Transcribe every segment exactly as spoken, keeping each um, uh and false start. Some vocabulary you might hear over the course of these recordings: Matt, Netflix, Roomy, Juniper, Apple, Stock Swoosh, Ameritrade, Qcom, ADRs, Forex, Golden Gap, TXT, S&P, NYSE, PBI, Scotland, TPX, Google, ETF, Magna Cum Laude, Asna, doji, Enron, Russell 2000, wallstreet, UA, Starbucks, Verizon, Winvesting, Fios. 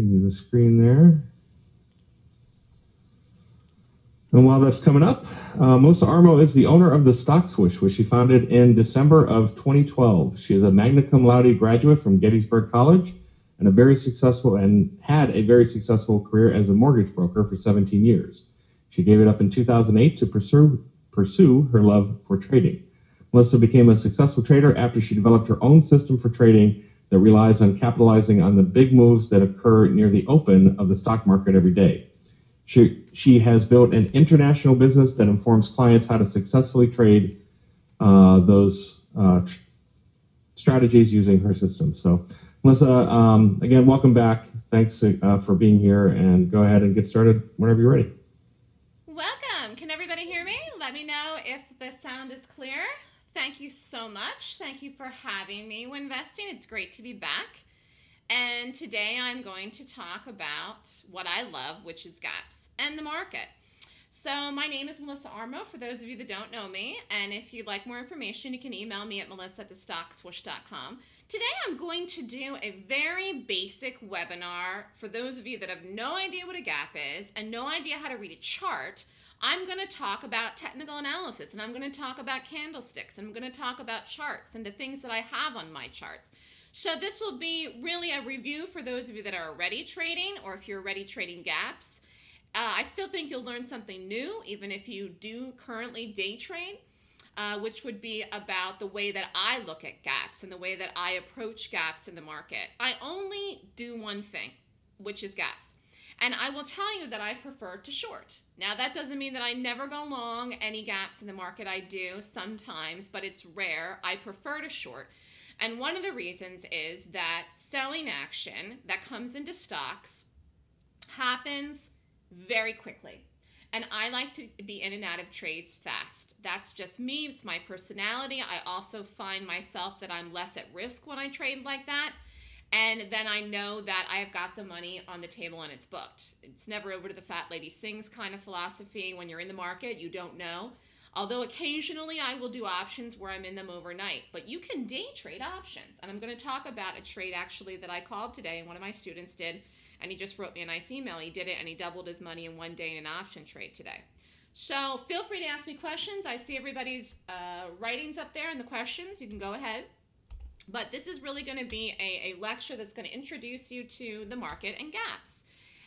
Give you the screen there. And while that's coming up, uh, Melissa Armo is the owner of the Stock Swoosh, which she founded in December of twenty twelve. She is a Magna Cum Laude graduate from Gettysburg College and a very successful and had a very successful career as a mortgage broker for seventeen years. She gave it up in two thousand eight to pursue, pursue her love for trading. Melissa became a successful trader after she developed her own system for trading that relies on capitalizing on the big moves that occur near the open of the stock market every day. She, she has built an international business that informs clients how to successfully trade uh, those uh, tr strategies using her system. So Melissa, um, again, welcome back. Thanks uh, for being here, and go ahead and get started whenever you're ready. Welcome. Can everybody hear me? Let me know if the sound is clear. Thank you so much. Thank you for having me, Winvesting. It's great to be back. And today I'm going to talk about what I love, which is gaps and the market. So my name is Melissa Armo, for those of you that don't know me. And if you'd like more information, you can email me at melissa at the stock swoosh dot com. Today I'm going to do a very basic webinar. For those of you that have no idea what a gap is and no idea how to read a chart, I'm going to talk about technical analysis, and I'm going to talk about candlesticks, and I'm going to talk about charts and the things that I have on my charts. So this will be really a review for those of you that are already trading, or if you're already trading gaps. Uh, I still think you'll learn something new, even if you do currently day trade, uh, which would be about the way that I look at gaps and the way that I approach gaps in the market. I only do one thing, which is gaps. And I will tell you that I prefer to short. Now, that doesn't mean that I never go long any gaps in the market. I do sometimes, but it's rare. I prefer to short. And one of the reasons is that selling action that comes into stocks happens very quickly. And I like to be in and out of trades fast. That's just me. It's my personality. I also find myself that I'm less at risk when I trade like that. And then I know that I have got the money on the table and it's booked. It's never over to the fat lady sings kind of philosophy. When you're in the market, you don't know. Although occasionally I will do options where I'm in them overnight, but you can day trade options. And I'm going to talk about a trade actually that I called today, and one of my students did, and he just wrote me a nice email. He did it and he doubled his money in one day in an option trade today. So feel free to ask me questions. I see everybody's uh, writings up there and the questions. You can go ahead. But this is really going to be a, a lecture that's going to introduce you to the market and gaps.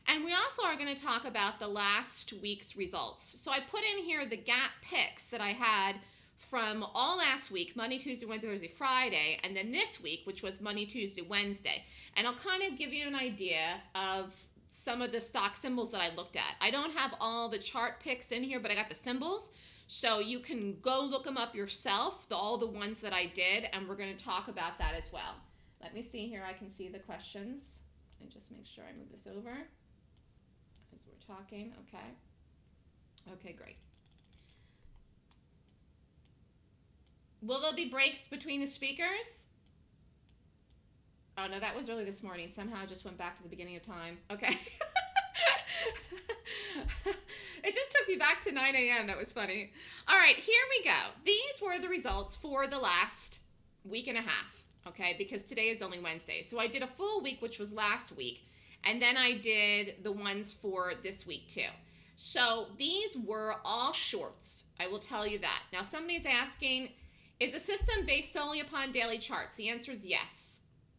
And we also are going to talk about the last week's results. So I put in here the gap picks that I had from all last week, Monday, Tuesday, Wednesday, Thursday, Friday, and then this week, which was Monday, Tuesday, Wednesday. And I'll kind of give you an idea of some of the stock symbols that I looked at. I don't have all the chart picks in here, but I got the symbols. So you can go look them up yourself, the, all the ones that I did, and we're going to talk about that as well. Let me see here. I can see the questions. And just make sure I move this over as we're talking. Okay. Okay, great. Will there be breaks between the speakers? Oh, no, that was really this morning. Somehow I just went back to the beginning of time. Okay. It just took me back to nine A M That was funny. All right, here we go. These were the results for the last week and a half, okay, because today is only Wednesday. So I did a full week, which was last week, and then I did the ones for this week too. So these were all shorts. I will tell you that. Now, somebody's asking, is a system based solely upon daily charts? The answer is yes.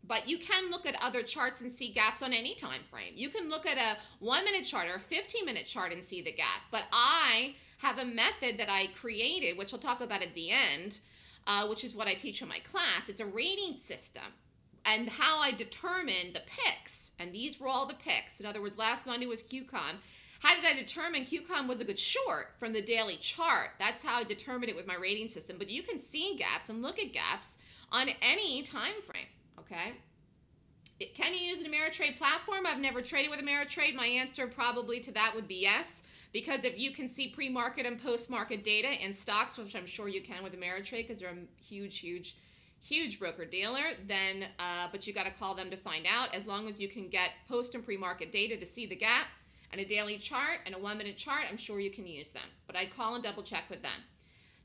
But you can look at other charts and see gaps on any time frame. You can look at a one-minute chart or a fifteen-minute chart and see the gap. But I have a method that I created, which I'll talk about at the end, uh, which is what I teach in my class. It's a rating system and how I determine the picks. And these were all the picks. In other words, last Monday was Q Con. How did I determine Q Con was a good short from the daily chart? That's how I determined it with my rating system. But you can see gaps and look at gaps on any time frame. Okay. Can you use an Ameritrade platform? I've never traded with Ameritrade. My answer probably to that would be yes, because if you can see pre-market and post-market data in stocks, which I'm sure you can with Ameritrade because they're a huge, huge, huge broker-dealer, then, uh, but you got to call them to find out. As long as you can get post and pre-market data to see the gap and a daily chart and a one-minute chart, I'm sure you can use them. But I'd call and double-check with them.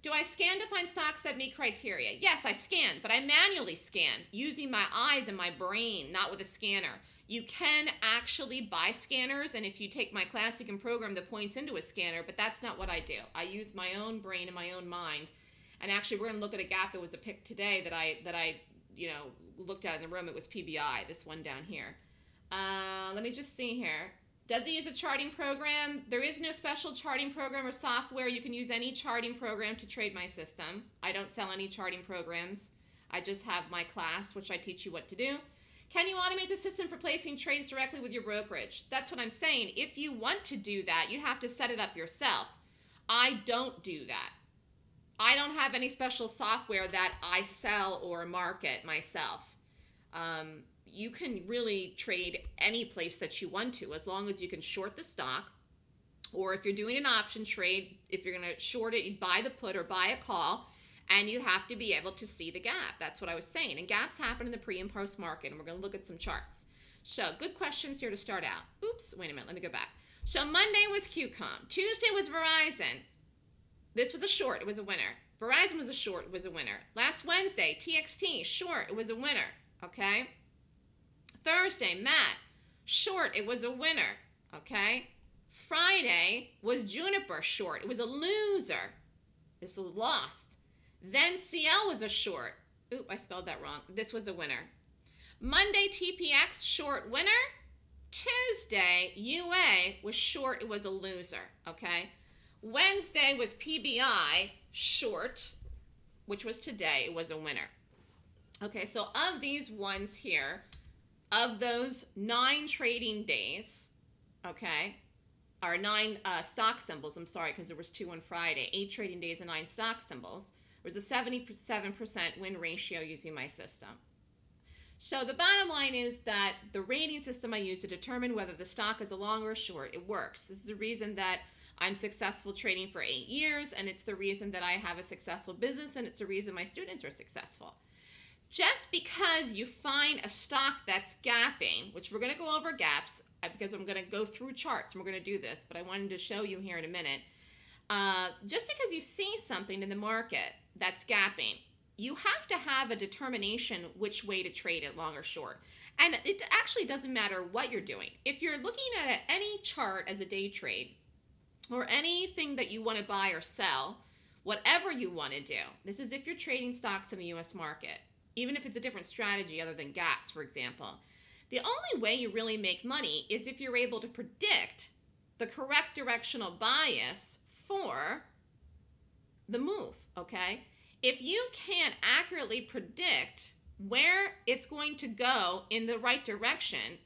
Do I scan to find stocks that meet criteria? Yes, I scan, but I manually scan using my eyes and my brain, not with a scanner. You can actually buy scanners, and if you take my class, you can program the points into a scanner, but that's not what I do. I use my own brain and my own mind. And actually, we're going to look at a gap that was a pick today that I, that I you know, looked at in the room. It was P B I, this one down here. Uh, let me just see here. Does it use a charting program? There is no special charting program or software. You can use any charting program to trade my system. I don't sell any charting programs. I just have my class, which I teach you what to do. Can you automate the system for placing trades directly with your brokerage? That's what I'm saying. If you want to do that, you have to set it up yourself. I don't do that. I don't have any special software that I sell or market myself. Um, you can really trade any place that you want to, as long as you can short the stock, or if you're doing an option trade, if you're gonna short it, you buy the put or buy a call, and you have to be able to see the gap. That's what I was saying. And gaps happen in the pre and post market, and we're gonna look at some charts. So good questions here to start out. Oops, wait a minute, let me go back. So Monday was Q com, Tuesday was Verizon. This was a short, it was a winner. Verizon was a short, it was a winner. Last Wednesday, T X T, short, it was a winner, okay? Thursday, Matt, short, it was a winner, okay? Friday was Juniper, short, it was a loser. This was lost. Then C L was a short. Oop, I spelled that wrong. This was a winner. Monday, T P X, short, winner. Tuesday, U A was short, it was a loser, okay? Wednesday was P B I, short, which was today, it was a winner. Okay, so of these ones here, of those nine trading days, okay, or nine uh, stock symbols, I'm sorry, because there was two on Friday, eight trading days and nine stock symbols, there was a seventy-seven percent win ratio using my system. So the bottom line is that the rating system I use to determine whether the stock is a long or a short, it works. This is the reason that I'm successful trading for eight years, and it's the reason that I have a successful business, and it's the reason my students are successful. Just because you find a stock that's gapping, which we're gonna go over gaps, because I'm gonna go through charts, and we're gonna do this, but I wanted to show you here in a minute. Uh, just because you see something in the market that's gapping, you have to have a determination which way to trade it, long or short. And it actually doesn't matter what you're doing. If you're looking at any chart as a day trade, or anything that you want to buy or sell, whatever you want to do. This is if you're trading stocks in the U S market, even if it's a different strategy other than gaps, for example. The only way you really make money is if you're able to predict the correct directional bias for the move, okay? If you can't accurately predict where it's going to go in the right direction,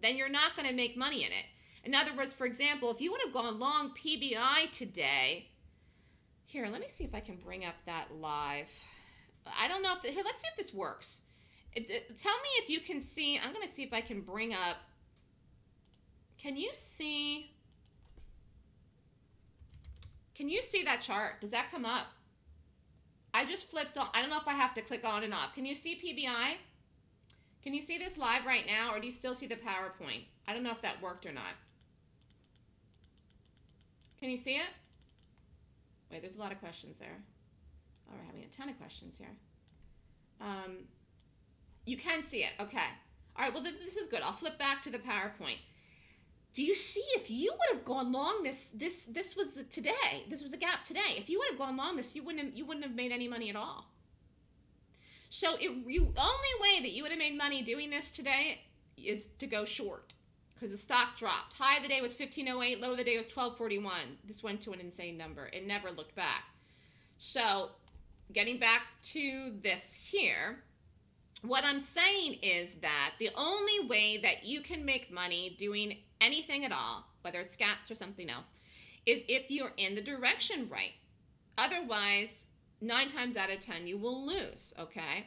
then you're not going to make money in it. In other words, for example, if you would have gone long P B I today, here, let me see if I can bring up that live. I don't know if, the, here, let's see if this works. It, it, tell me if you can see, I'm gonna see if I can bring up, can you see, can you see that chart? Does that come up? I just flipped on, I don't know if I have to click on and off. Can you see P B I? Can you see this live right now, or do you still see the PowerPoint? I don't know if that worked or not. Can you see it? Wait, there's a lot of questions there. Oh, we're having a ton of questions here. Um, you can see it, okay. All right, well, th this is good. I'll flip back to the PowerPoint. Do you see if you would have gone long this, this, this was the today, this was a gap today. If you would have gone long this, you wouldn't have, you wouldn't have made any money at all. So it, you, only way that you would have made money doing this today is to go short, because the stock dropped. High of the day was fifteen oh eight, low of the day was twelve forty-one. This went to an insane number. It never looked back. So getting back to this here, what I'm saying is that the only way that you can make money doing anything at all, whether it's gaps or something else, is if you're in the direction right. Otherwise, nine times out of ten, you will lose, okay?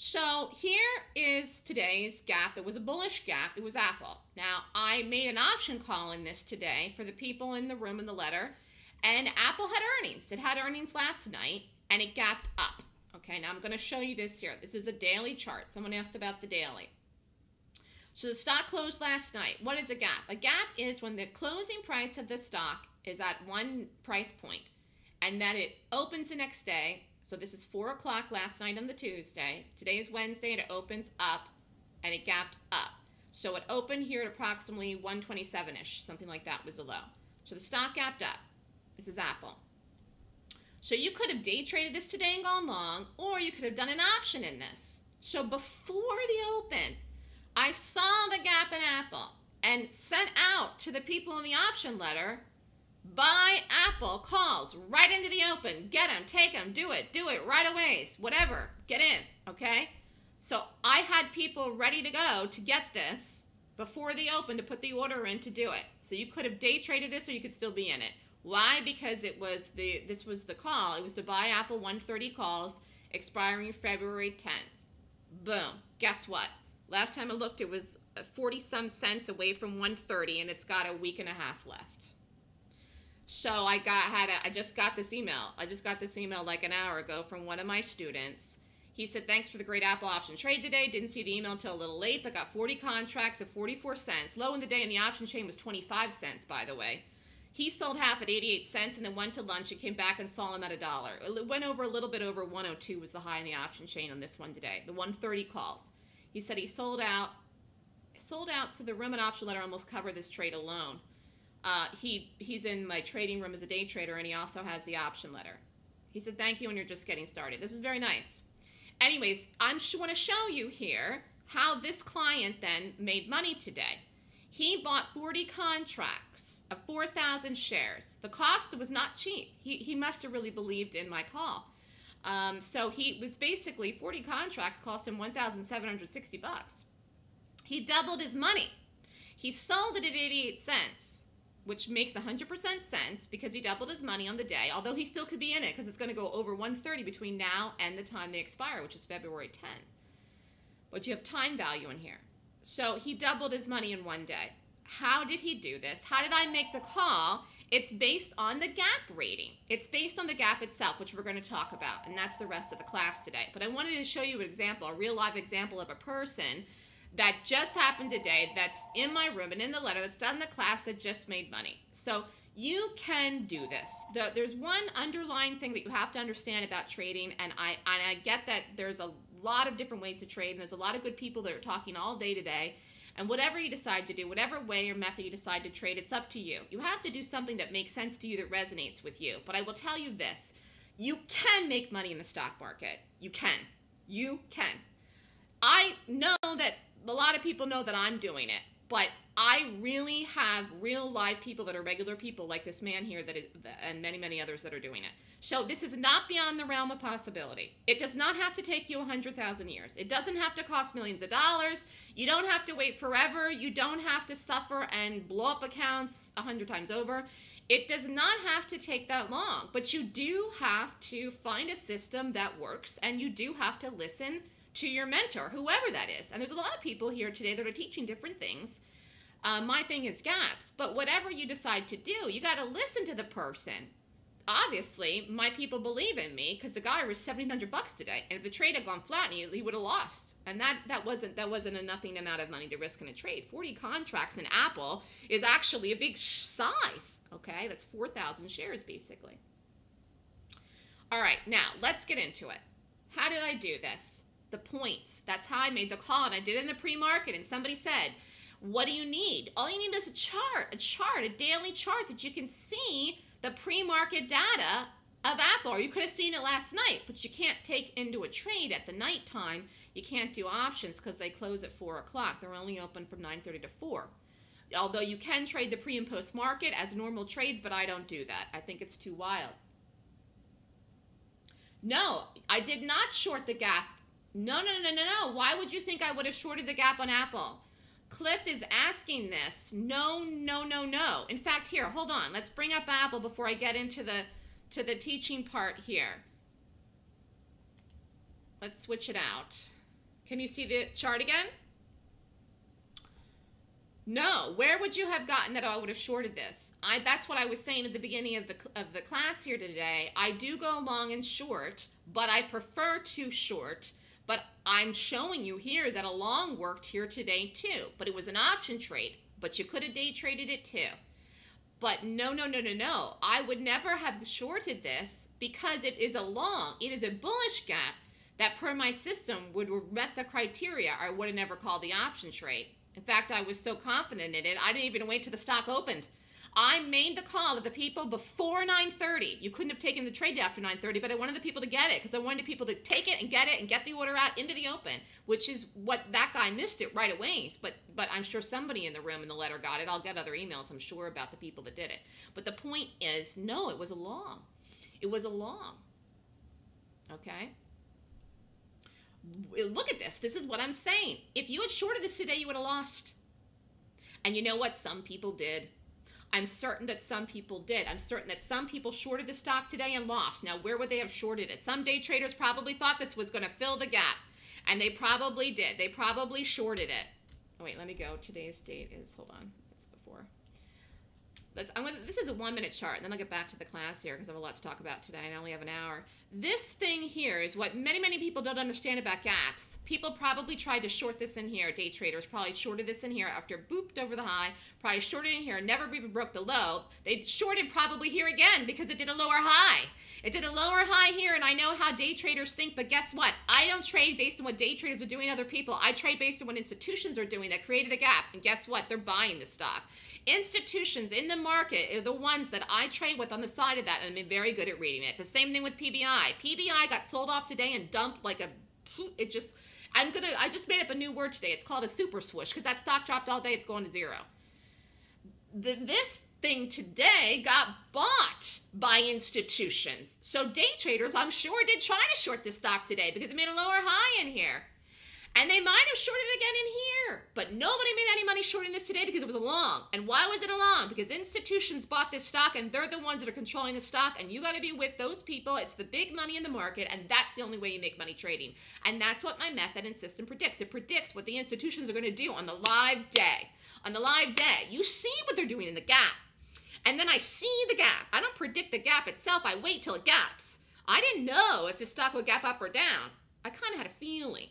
So here is today's gap. It was a bullish gap. It was Apple. Now, I made an option call in this today for the people in the room in the letter, and Apple had earnings. It had earnings last night, and it gapped up. Okay, now I'm going to show you this here. This is a daily chart. Someone asked about the daily. So the stock closed last night. What is a gap? A gap is when the closing price of the stock is at one price point, and then it opens the next day. So this is four o'clock last night on the Tuesday. Today is Wednesday, and it opens up, and it gapped up. So it opened here at approximately one twenty-seven-ish, something like that was the low. So the stock gapped up. This is Apple. So you could have day traded this today and gone long, or you could have done an option in this. So before the open, I saw the gap in Apple and sent out to the people in the option letter, buy Apple calls right into the open. Get them, take them, do it, do it right away, whatever, get in, okay? So I had people ready to go to get this before the open to put the order in to do it. So you could have day traded this or you could still be in it. Why? Because it was the, this was the call. It was to buy Apple one thirty calls expiring February tenth. Boom. Guess what? Last time I looked, it was forty some cents away from one thirty, and it's got a week and a half left. So I got had a, I just got this email. I just got this email like an hour ago from one of my students. He said, thanks for the great Apple option trade today. Didn't see the email until a little late, but got forty contracts at forty-four cents. Low in the day in the option chain was twenty-five cents, by the way. He sold half at eighty-eight cents and then went to lunch and came back and saw him at a dollar. It went over a little bit over one oh two was the high in the option chain on this one today, the one thirty calls. He said he sold out, sold out, so the room and option letter almost covered this trade alone. Uh, he, he's in my trading room as a day trader, and he also has the option letter. He said, thank you, and you're just getting started. This was very nice. Anyways, I want to show you here how this client then made money today. He bought forty contracts of four thousand shares. The cost was not cheap. He, he must have really believed in my call. Um, so he was basically, forty contracts cost him one thousand seven hundred sixty bucks. He doubled his money. He sold it at eighty-eight cents, which makes one hundred percent sense because he doubled his money on the day, although he still could be in it because it's going to go over one thirty between now and the time they expire, which is February tenth. But you have time value in here. So he doubled his money in one day. How did he do this? How did I make the call? It's based on the gap rating. It's based on the gap itself, which we're going to talk about, and that's the rest of the class today. But I wanted to show you an example, a real live example of a person that just happened today that's in my room and in the letter that's done the class that just made money. So you can do this. The, there's one underlying thing that you have to understand about trading, and I, and I get that there's a lot of different ways to trade, and there's a lot of good people that are talking all day today. And whatever you decide to do, whatever way or method you decide to trade, it's up to you. You have to do something that makes sense to you, that resonates with you. But I will tell you this, you can make money in the stock market. You can. You can. I know that a lot of people know that I'm doing it, but I really have real live people that are regular people like this man here that is, and many, many others that are doing it. So this is not beyond the realm of possibility. It does not have to take you one hundred thousand years. It doesn't have to cost millions of dollars. You don't have to wait forever. You don't have to suffer and blow up accounts one hundred times over. It does not have to take that long, but you do have to find a system that works, and you do have to listen to your mentor, whoever that is. And there's a lot of people here today that are teaching different things. Uh, my thing is gaps, but whatever you decide to do, you got to listen to the person. Obviously, my people believe in me because the guy was seventeen hundred bucks today, and if the trade had gone flat, he, he would have lost. And that that wasn't that wasn't a nothing amount of money to risk in a trade. forty contracts in Apple is actually a big size. Okay, that's four thousand shares basically. All right, now let's get into it. How did I do this? The points. That's how I made the call, and I did it in the pre-market. And somebody said, "What do you need?" All you need is a chart, a chart, a daily chart that you can see the pre-market data of Apple, or you could have seen it last night, but you can't take into a trade at the nighttime. You can't do options because they close at four o'clock. They're only open from nine thirty to four. Although you can trade the pre and post market as normal trades, but I don't do that. I think it's too wild. No, I did not short the gap. No, no, no, no, no. Why would you think I would have shorted the gap on Apple? Cliff is asking this. No, no, no, no. In fact, here, hold on. Let's bring up Apple before I get into the to the teaching part here. Let's switch it out. Can you see the chart again? No. Where would you have gotten that I would have shorted this? I, that's what I was saying at the beginning of the, of the class here today. I do go long and short, but I prefer to short. But I'm showing you here that a long worked here today too, but it was an option trade, but you could have day traded it too. But no, no, no, no, no. I would never have shorted this because it is a long, it is a bullish gap that per my system would have met the criteria. I would have never called the option trade. In fact, I was so confident in it, I didn't even wait till the stock opened. I made the call to the people before nine thirty. You couldn't have taken the trade after nine thirty, but I wanted the people to get it because I wanted people to take it and get it and get the order out into the open, which is what that guy missed it right away. But, but I'm sure somebody in the room in the letter got it. I'll get other emails, I'm sure, about the people that did it. But the point is, no, it was a long. It was a long. Okay? Look at this. This is what I'm saying. If you had shorted this today, you would have lost. And you know what? Some people did. I'm certain that some people did. I'm certain that some people shorted the stock today and lost. Now, where would they have shorted it? Some day traders probably thought this was going to fill the gap, and they probably did. They probably shorted it. Oh, wait, let me go. Today's date is, hold on, it's before. Let's, I'm gonna, this is a one-minute chart, and then I'll get back to the class here because I have a lot to talk about today, and I only have an hour. This thing here is what many, many people don't understand about gaps. People probably tried to short this in here. Day traders probably shorted this in here after it booped over the high, probably shorted in here, never even broke the low. They shorted probably here again because it did a lower high. It did a lower high here, and I know how day traders think, but guess what? I don't trade based on what day traders are doing to other people. I trade based on what institutions are doing that created a gap, and guess what? They're buying the stock. Institutions in the market are the ones that I trade with on the side of that, and I'm very good at reading it. The same thing with P B I. P B I got sold off today and dumped like a, it just, I'm gonna, I just made up a new word today. It's called a super swoosh because that stock dropped all day. It's going to zero. The, this thing today got bought by institutions. So day traders, I'm sure, did try to short this stock today because it made a lower high in here. And they might have shorted it again in here, but nobody made any money shorting this today because it was a long. And why was it a long? Because institutions bought this stock, and they're the ones that are controlling the stock, and you got to be with those people. It's the big money in the market, and that's the only way you make money trading. And that's what my method and system predicts. It predicts what the institutions are going to do on the live day. On the live day, you see what they're doing in the gap, and then I see the gap. I don't predict the gap itself. I wait till it gaps. I didn't know if the stock would gap up or down. I kind of had a feeling.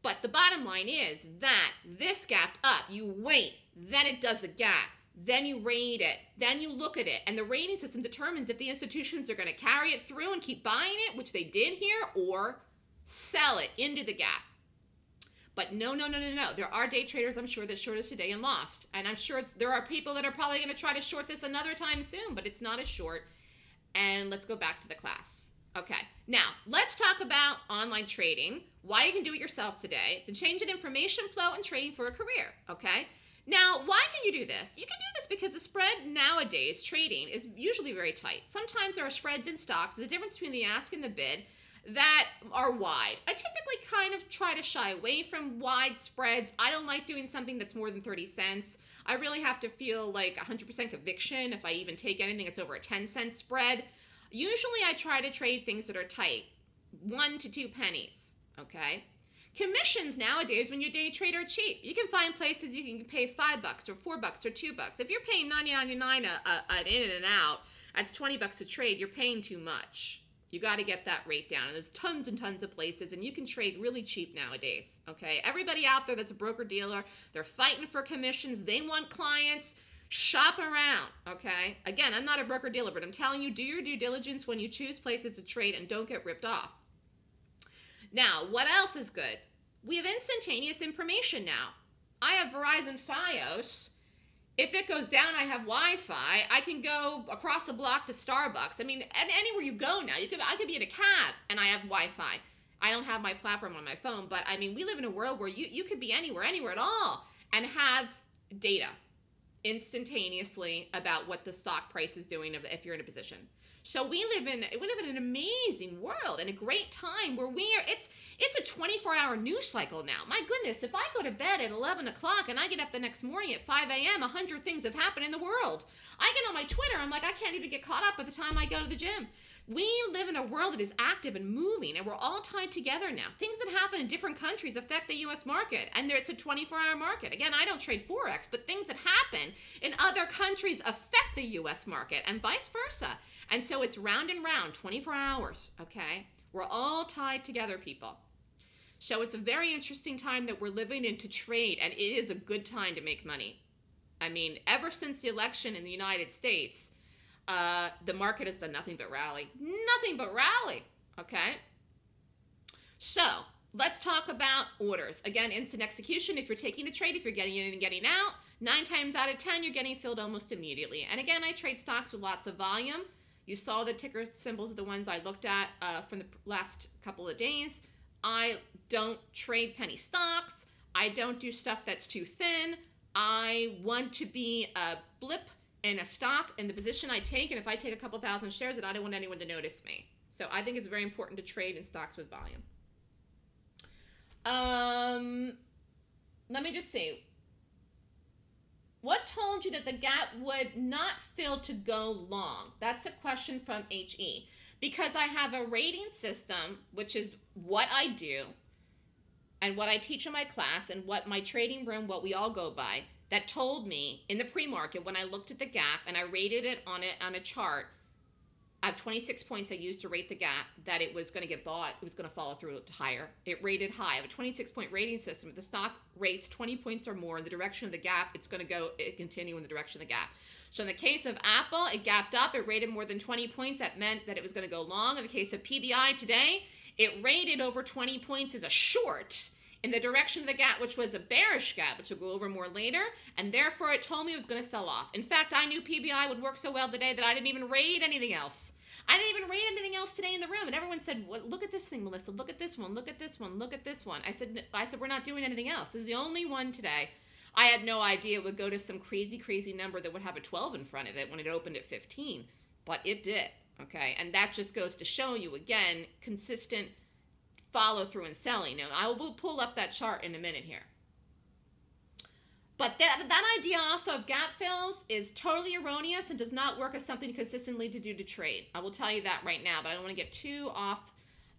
But the bottom line is that this gapped up. You wait, then it does the gap, then you rate it, then you look at it, and the rating system determines if the institutions are going to carry it through and keep buying it, which they did here, or sell it into the gap. But no, no, no, no, no. There are day traders, I'm sure, that shorted today and lost, and I'm sure it's, there are people that are probably going to try to short this another time soon, but it's not a short. And let's go back to the class. Okay, now let's talk about online trading, why you can do it yourself today, the change in information flow and trading for a career, okay? Now, why can you do this? You can do this because the spread nowadays, trading, is usually very tight. Sometimes there are spreads in stocks, the difference between the ask and the bid, that are wide. I typically kind of try to shy away from wide spreads. I don't like doing something that's more than thirty cents. I really have to feel like one hundred percent conviction if I even take anything that's over a ten cent spread. Usually I try to trade things that are tight, one to two pennies, okay? Commissions nowadays when you day trade are cheap. You can find places you can pay five bucks or four bucks or two bucks. If you're paying ninety-nine ninety-nine an in and an out, that's twenty bucks a trade, you're paying too much. You gotta get that rate down. And there's tons and tons of places, and you can trade really cheap nowadays, okay? Everybody out there that's a broker dealer, they're fighting for commissions, they want clients. Shop around, okay? Again, I'm not a broker dealer, but I'm telling you, do your due diligence when you choose places to trade and don't get ripped off. Now, what else is good? We have instantaneous information now. I have Verizon Fios. If it goes down, I have Wi-Fi. I can go across the block to Starbucks. I mean, and anywhere you go now, you could, I could be in a cab and I have Wi-Fi. I don't have my platform on my phone, but I mean, we live in a world where you, you could be anywhere, anywhere at all, and have data instantaneously about what the stock price is doing if you're in a position. So we live in we live in an amazing world and a great time where we are. It's it's a twenty-four hour news cycle now. My goodness, if I go to bed at eleven o'clock and I get up the next morning at five a m, a hundred things have happened in the world. I get on my Twitter. I'm like, I can't even get caught up by the time I go to the gym. We live in a world that is active and moving, and we're all tied together now. Things that happen in different countries affect the U S market, and it's a twenty-four hour market. Again, I don't trade Forex, but things that happen in other countries affect the U S market, and vice versa. And so it's round and round, twenty-four hours, okay? We're all tied together, people. So it's a very interesting time that we're living in to trade, and it is a good time to make money. I mean, ever since the election in the United States, Uh, the market has done nothing but rally, nothing but rally, okay? So Let's talk about orders. Again, instant execution. If you're taking a trade, if you're getting in and getting out, nine times out of ten, you're getting filled almost immediately. And again, I trade stocks with lots of volume. You saw the ticker symbols of the ones I looked at uh, from the last couple of days. I don't trade penny stocks. I don't do stuff that's too thin. I want to be a blip in a stock in the position I take. And if I take a couple thousand shares, then I don't want anyone to notice me. So I think it's very important to trade in stocks with volume. Um, let me just see. What told you that the gap would not fill to go long? That's a question from H E. Because I have a rating system, which is what I do and what I teach in my class and what my trading room, what we all go by, that told me in the pre-market when I looked at the gap and I rated it on a, on a chart. I have twenty-six points I used to rate the gap that it was going to get bought. It was going to follow through higher. It rated high. I have a twenty-six point rating system. If the stock rates twenty points or more in the direction of the gap, it's going to go it continue in the direction of the gap. So in the case of Apple, it gapped up. It rated more than twenty points. That meant that it was going to go long. In the case of P B I today, it rated over twenty points as a short in the direction of the gap, which was a bearish gap, which we'll go over more later, and therefore it told me it was going to sell off. In fact, I knew P B I would work so well today that I didn't even rate anything else. I didn't even rate anything else today in the room, and everyone said, well, look at this thing, Melissa, look at this one, look at this one, look at this one. I said, I said, we're not doing anything else. This is the only one today. I had no idea it would go to some crazy, crazy number that would have a twelve in front of it when it opened at fifteen, but it did, okay? And that just goes to show you, again, consistent follow through and selling. And I will pull up that chart in a minute here. But that, that idea also of gap fills is totally erroneous and does not work as something consistently to do to trade. I will tell you that right now, but I don't want to get too off,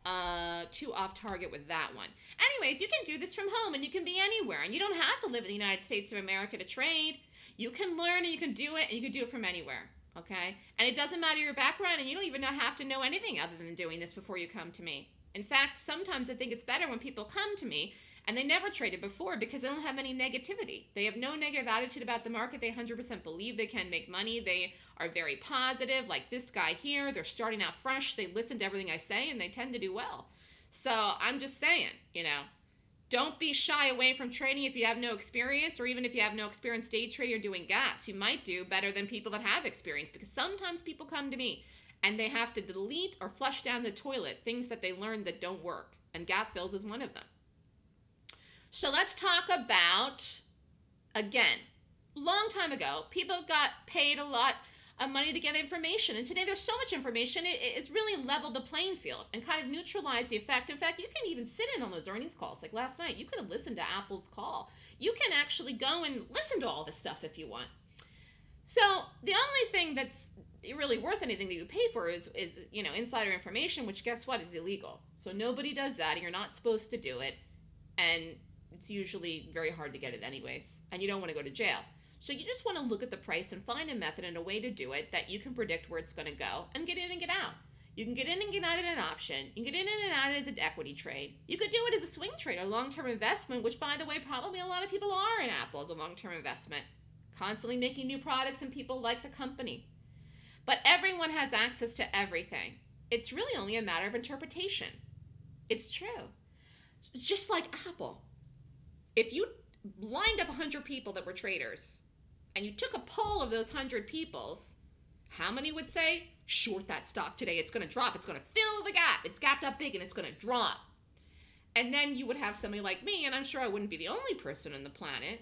uh, too off target with that one. Anyways, you can do this from home and you can be anywhere and you don't have to live in the United States of America to trade. You can learn and you can do it and you can do it from anywhere. Okay. And it doesn't matter your background and you don't even have to know anything other than doing this before you come to me. In fact, sometimes I think it's better when people come to me and they never traded before because they don't have any negativity. They have no negative attitude about the market. They one hundred percent believe they can make money. They are very positive, like this guy here. They're starting out fresh. They listen to everything I say, and they tend to do well. So I'm just saying, you know, don't be shy away from trading if you have no experience, or even if you have no experience day trading or doing gaps. You might do better than people that have experience because sometimes people come to me and they have to delete or flush down the toilet things that they learned that don't work. And gap fills is one of them. So let's talk about, again, long time ago, people got paid a lot of money to get information. And today there's so much information, it, it's really leveled the playing field and kind of neutralized the effect. In fact, you can even sit in on those earnings calls. Like last night, you could have listened to Apple's call. You can actually go and listen to all this stuff if you want. So the only thing that's really worth anything that you pay for is, is, you know, insider information, which guess what, is illegal. So nobody does that, and you're not supposed to do it, and it's usually very hard to get it anyways, and you don't want to go to jail. So you just want to look at the price and find a method and a way to do it that you can predict where it's going to go and get in and get out. You can get in and get out at an option. You can get in and out as an equity trade. You could do it as a swing trade, a long-term investment, which, by the way, probably a lot of people are in Apple as a long-term investment. Constantly making new products and people like the company. But everyone has access to everything. It's really only a matter of interpretation. It's true. Just like Apple. If you lined up one hundred people that were traders and you took a poll of those one hundred peoples, how many would say, short that stock today, it's going to drop, it's going to fill the gap, it's gapped up big and it's going to drop. And then you would have somebody like me, and I'm sure I wouldn't be the only person on the planet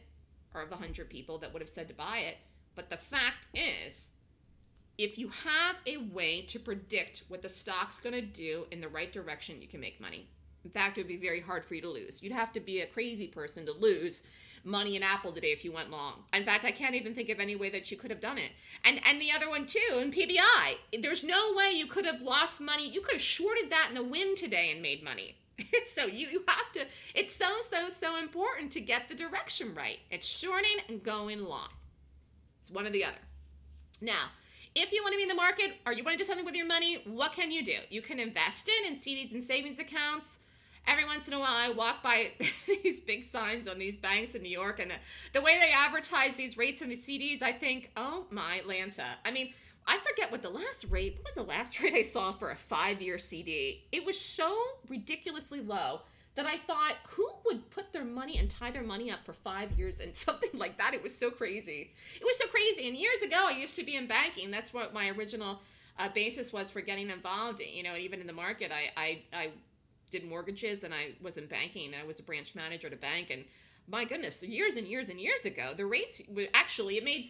or of one hundred people that would have said to buy it. But the fact is, if you have a way to predict what the stock's going to do in the right direction, you can make money. In fact, it would be very hard for you to lose. You'd have to be a crazy person to lose money in Apple today if you went long. In fact, I can't even think of any way that you could have done it. And and the other one too, in P B I, there's no way you could have lost money. You could have shorted that in the wind today and made money. So you, you have to, it's so, so, so important to get the direction right. It's shorting and going long. It's one or the other. Now, if you want to be in the market or you want to do something with your money, what can you do? You can invest in, in C Ds and savings accounts. Every once in a while, I walk by these big signs on these banks in New York, and the, the way they advertise these rates on the C Ds, I think, oh my Atlanta. I mean, I forget what the last rate, what was the last rate I saw for a five-year C D? It was so ridiculously low that I thought, who would put their money and tie their money up for five years and something like that? It was so crazy. It was so crazy. And years ago, I used to be in banking. That's what my original uh, basis was for getting involved. You know, even in the market, I, I, I did mortgages and I was in banking. I was a branch manager at a bank. And my goodness, years and years and years ago, the rates were actually, it made,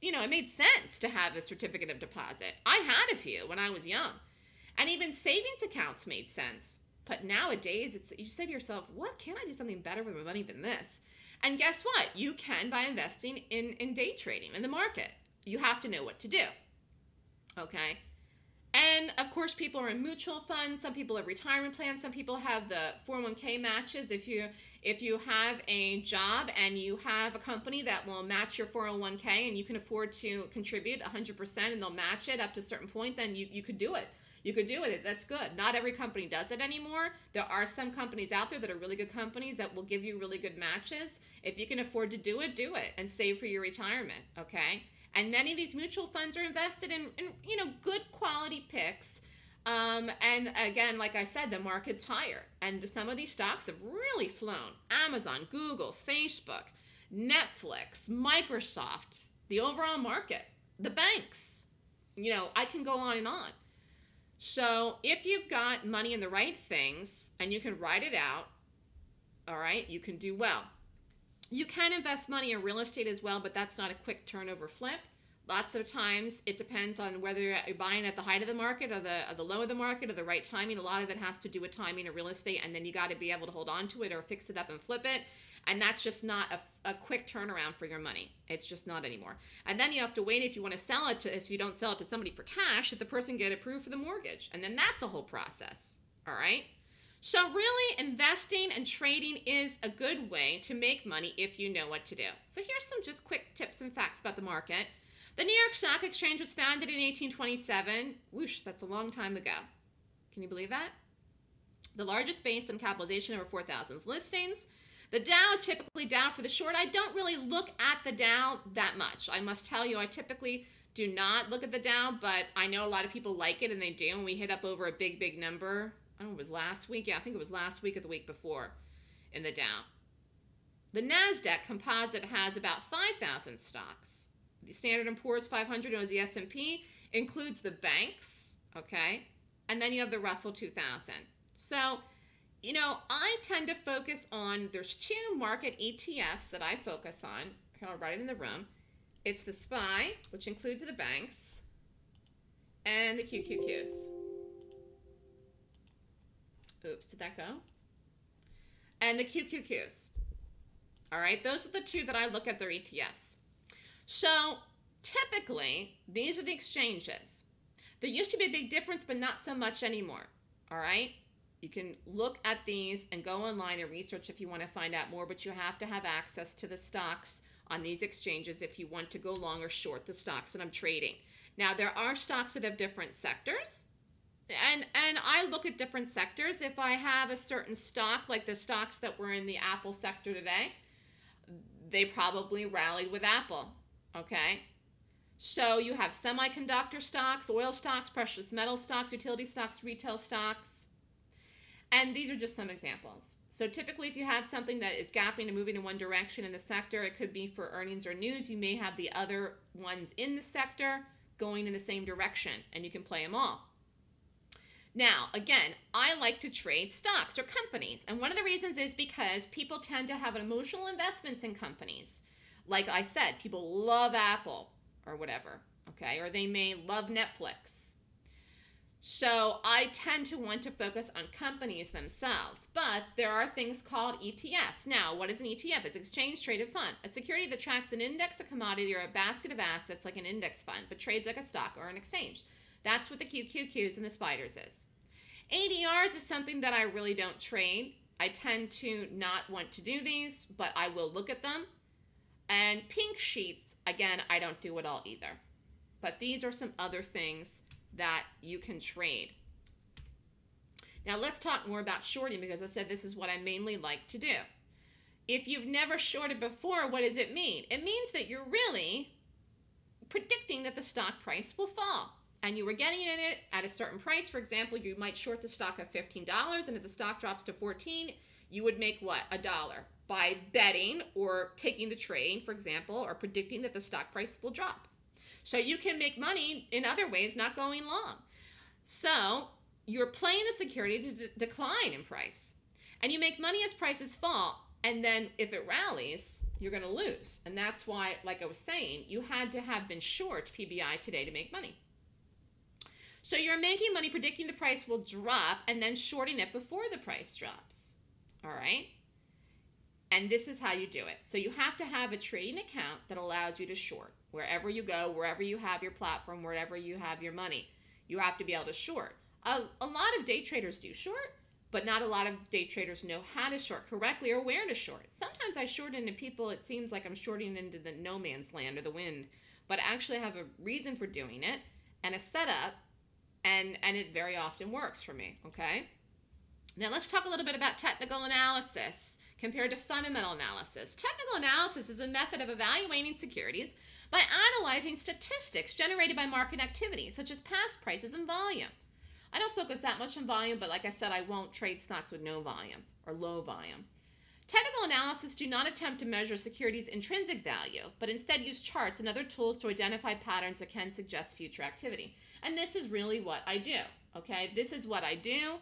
you know, it made sense to have a certificate of deposit. I had a few when I was young. And even savings accounts made sense. But nowadays, it's, you say to yourself, what can I do something better with my money than this? And guess what? You can by investing in, in day trading in the market. You have to know what to do, okay? And of course, people are in mutual funds. Some people have retirement plans. Some people have the four oh one K matches. If you, if you have a job and you have a company that will match your four oh one K and you can afford to contribute one hundred percent and they'll match it up to a certain point, then you, you could do it. You could do it. That's good. Not every company does it anymore. There are some companies out there that are really good companies that will give you really good matches. If you can afford to do it, do it and save for your retirement. Okay. And many of these mutual funds are invested in, in you know, good quality picks. Um, and again, like I said, the market's higher. And some of these stocks have really flown. Amazon, Google, Facebook, Netflix, Microsoft, the overall market, the banks. You know, I can go on and on. So if you've got money in the right things and you can ride it out, all right, you can do well. You can invest money in real estate as well, but that's not a quick turnover flip. Lots of times it depends on whether you're buying at the height of the market or the, or the low of the market or the right timing. A lot of it has to do with timing of real estate, and then you got to be able to hold on to it or fix it up and flip it. And that's just not a, a quick turnaround for your money. It's just not anymore. And then you have to wait if you want to sell it to, if you don't sell it to somebody for cash, that the person get approved for the mortgage. And then that's a whole process, all right? So really investing and trading is a good way to make money if you know what to do. So here's some just quick tips and facts about the market. The New York Stock Exchange was founded in eighteen twenty-seven. Whoosh, that's a long time ago. Can you believe that? The largest based on capitalization over four thousand listings. The Dow is typically down for the short. I don't really look at the Dow that much. I must tell you, I typically do not look at the Dow, but I know a lot of people like it, and they do, and we hit up over a big, big number. I don't know, it was last week. Yeah, I think it was last week or the week before in the Dow. The NASDAQ composite has about five thousand stocks. The Standard and Poor's five hundred, known as the S and P, includes the banks, okay? And then you have the Russell two thousand. So, you know, I tend to focus on, there's two market E T Fs that I focus on. Here, I'll write it in the room. It's the S P Y, which includes the banks, and the Q Q Qs. Oops, did that go? And the Q Q Qs. All right, those are the two that I look at their E T Fs. So typically, these are the exchanges. There used to be a big difference, but not so much anymore, all right? You can look at these and go online and research if you want to find out more, but you have to have access to the stocks on these exchanges if you want to go long or short the stocks that I'm trading. Now, there are stocks that have different sectors, and, and I look at different sectors. If I have a certain stock, like the stocks that were in the Apple sector today, they probably rallied with Apple, okay? So you have semiconductor stocks, oil stocks, precious metal stocks, utility stocks, retail stocks. And these are just some examples. So typically, if you have something that is gapping and moving in one direction in the sector, it could be for earnings or news. You may have the other ones in the sector going in the same direction, and you can play them all. Now, again, I like to trade stocks or companies. And one of the reasons is because people tend to have emotional investments in companies. Like I said, people love Apple or whatever, okay? Or they may love Netflix. So I tend to want to focus on companies themselves, but there are things called E T Fs. Now, what is an E T F? It's exchange-traded fund, a security that tracks an index, a commodity, or a basket of assets like an index fund, but trades like a stock or an exchange. That's what the Q Q Qs and the spiders is. A D Rs is something that I really don't trade. I tend to not want to do these, but I will look at them. And pink sheets, again, I don't do at all either. But these are some other things that you can trade. Now let's talk more about shorting, because I said this is what I mainly like to do. If you've never shorted before, what does it mean? It means that you're really predicting that the stock price will fall, and you were getting in it at a certain price. For example, you might short the stock at fifteen dollars, and if the stock drops to fourteen, you would make what? A dollar by betting or taking the trade, for example, or predicting that the stock price will drop. So you can make money in other ways, not going long. So you're playing the security to d- decline in price. And you make money as prices fall, and then if it rallies, you're going to lose. And that's why, like I was saying, you had to have been short P B I today to make money. So you're making money predicting the price will drop and then shorting it before the price drops. All right? And this is how you do it. So you have to have a trading account that allows you to short. Wherever you go, wherever you have your platform, wherever you have your money, you have to be able to short. A, a lot of day traders do short, but not a lot of day traders know how to short correctly or where to short. Sometimes I short into people, it seems like I'm shorting into the no man's land or the wind, but I actually have a reason for doing it and a setup, and, and it very often works for me, okay? Now let's talk a little bit about technical analysis compared to fundamental analysis. Technical analysis is a method of evaluating securities by analyzing statistics generated by market activity, such as past prices and volume. I don't focus that much on volume, but like I said, I won't trade stocks with no volume or low volume. Technical analysis do not attempt to measure securities' intrinsic value, but instead use charts and other tools to identify patterns that can suggest future activity. And this is really what I do, okay? This is what I do.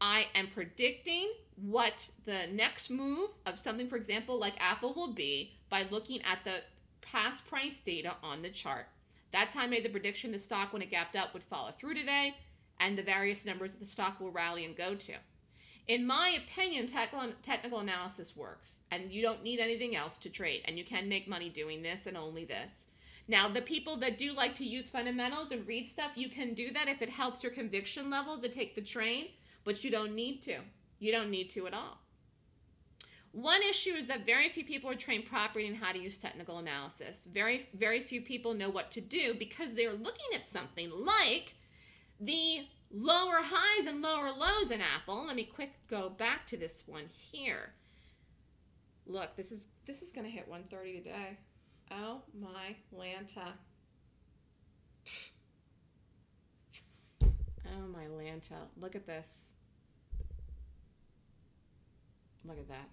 I am predicting what the next move of something, for example, like Apple will be by looking at the past price data on the chart. That's how I made the prediction the stock, when it gapped up, would follow through today, and the various numbers that the stock will rally and go to. In my opinion, technical analysis works, and you don't need anything else to trade, and you can make money doing this and only this. Now, the people that do like to use fundamentals and read stuff, you can do that if it helps your conviction level to take the train, but you don't need to. You don't need to at all. One issue is that very few people are trained properly in how to use technical analysis. Very, very few people know what to do because they're looking at something like the lower highs and lower lows in Apple. Let me quick go back to this one here. Look, this is this is going to hit one thirty today. Oh my Lanta. Oh my Lanta. Look at this. Look at that.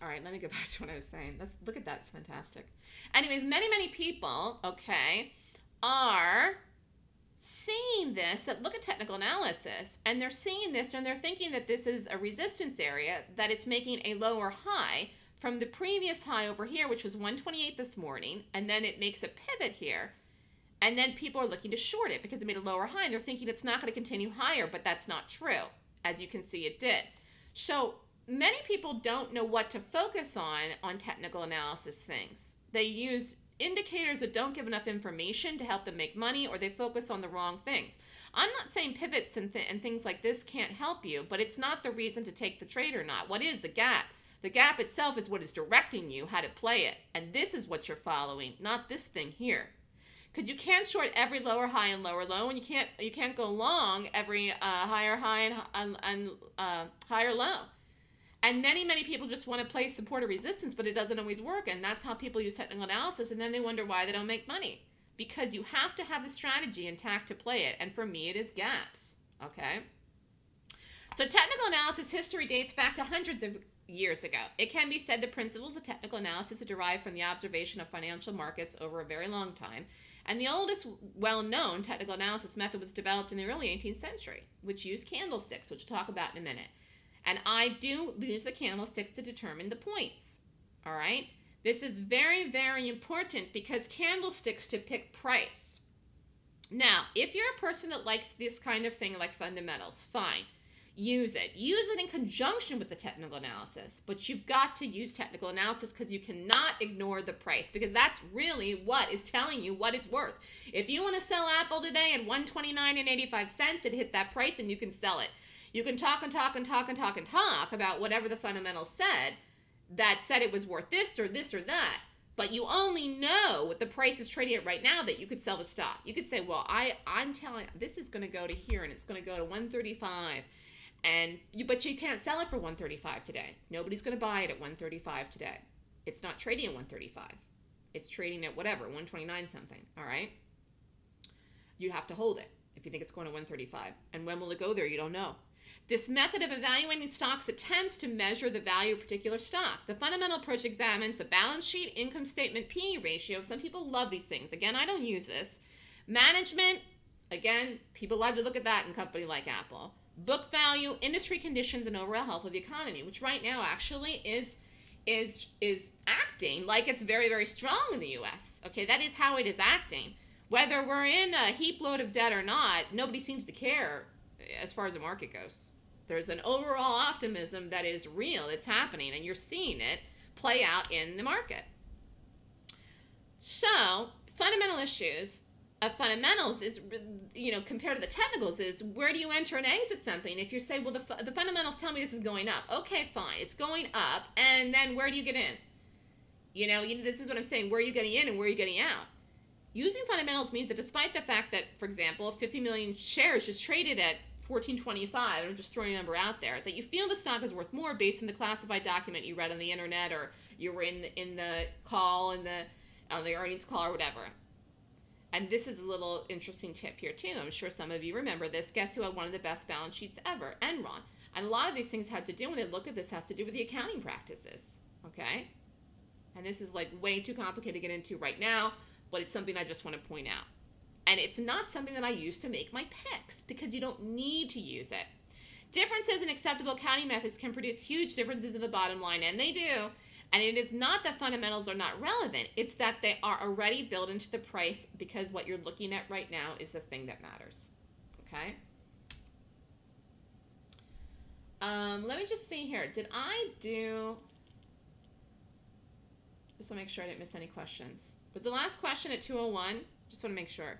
All right, let me go back to what I was saying. Let's look at that. It's fantastic. Anyways, many, many people, okay, are seeing this, that look at technical analysis, and they're seeing this and they're thinking that this is a resistance area, that it's making a lower high from the previous high over here, which was one twenty-eight this morning, and then it makes a pivot here, and then people are looking to short it because it made a lower high, and they're thinking it's not going to continue higher, but that's not true. As you can see, it did. So many people don't know what to focus on on technical analysis things. They use indicators that don't give enough information to help them make money, or they focus on the wrong things. I'm not saying pivots and, th and things like this can't help you, but it's not the reason to take the trade or not. What is the gap? The gap itself is what is directing you how to play it, and this is what you're following, not this thing here. Because you can't short every lower high and lower low, and you can't you can't go long every uh, higher high and, and, and uh, higher low. And many, many people just want to play support or resistance, but it doesn't always work, and that's how people use technical analysis, and then they wonder why they don't make money. Because you have to have a strategy intact to play it, and for me, it is gaps, okay? So technical analysis history dates back to hundreds of years ago. It can be said the principles of technical analysis are derived from the observation of financial markets over a very long time, and the oldest well-known technical analysis method was developed in the early eighteenth century, which used candlesticks, which we'll talk about in a minute. And I do use the candlesticks to determine the points, all right? This is very, very important because candlesticks depict price. Now, if you're a person that likes this kind of thing like fundamentals, fine, use it. Use it in conjunction with the technical analysis, but you've got to use technical analysis because you cannot ignore the price, because that's really what is telling you what it's worth. If you want to sell Apple today at one twenty-nine and eighty-five cents, it hit that price and you can sell it. You can talk and talk and talk and talk and talk about whatever the fundamentals said that said it was worth this or this or that, but you only know what the price is trading at right now that you could sell the stock. You could say, well, I, I'm telling, this is going to go to here and it's going to go to one thirty-five, and you, but you can't sell it for one thirty-five today. Nobody's going to buy it at one thirty-five today. It's not trading at one thirty-five. It's trading at whatever, one twenty-nine something, all right? You have to hold it if you think it's going to one thirty-five. And when will it go there? You don't know. This method of evaluating stocks attempts to measure the value of a particular stock. The fundamental approach examines the balance sheet, income statement, P E ratio. Some people love these things. Again, I don't use this. Management, again, people love to look at that in a company like Apple. Book value, industry conditions, and overall health of the economy, which right now actually is is is acting like it's very, very strong in the U S. Okay, that is how it is acting. Whether we're in a heap load of debt or not, nobody seems to care as far as the market goes. There's an overall optimism that is real, it's happening, and you're seeing it play out in the market. So, fundamental issues of fundamentals is, you know, compared to the technicals is, where do you enter and exit something? If you say, well, the, the fundamentals tell me this is going up. Okay, fine, it's going up, and then where do you get in? You know, you, this is what I'm saying, where are you getting in and where are you getting out? Using fundamentals means that despite the fact that, for example, fifty million shares just traded at fourteen twenty-five, I'm just throwing a number out there, that you feel the stock is worth more based on the classified document you read on the internet, or you were in the, in the call, in the, on the earnings call, or whatever. And this is a little interesting tip here too. I'm sure some of you remember this. Guess who had one of the best balance sheets ever? Enron. And a lot of these things have to do, when they look at this, has to do with the accounting practices, okay? And this is like way too complicated to get into right now, but it's something I just want to point out. And it's not something that I use to make my picks, because you don't need to use it. Differences in acceptable accounting methods can produce huge differences in the bottom line, and they do. And it is not that fundamentals are not relevant, it's that they are already built into the price, because what you're looking at right now is the thing that matters, okay? Um, let me just see here, did I do, just want to make sure I didn't miss any questions. Was the last question at two oh one? Just want to make sure.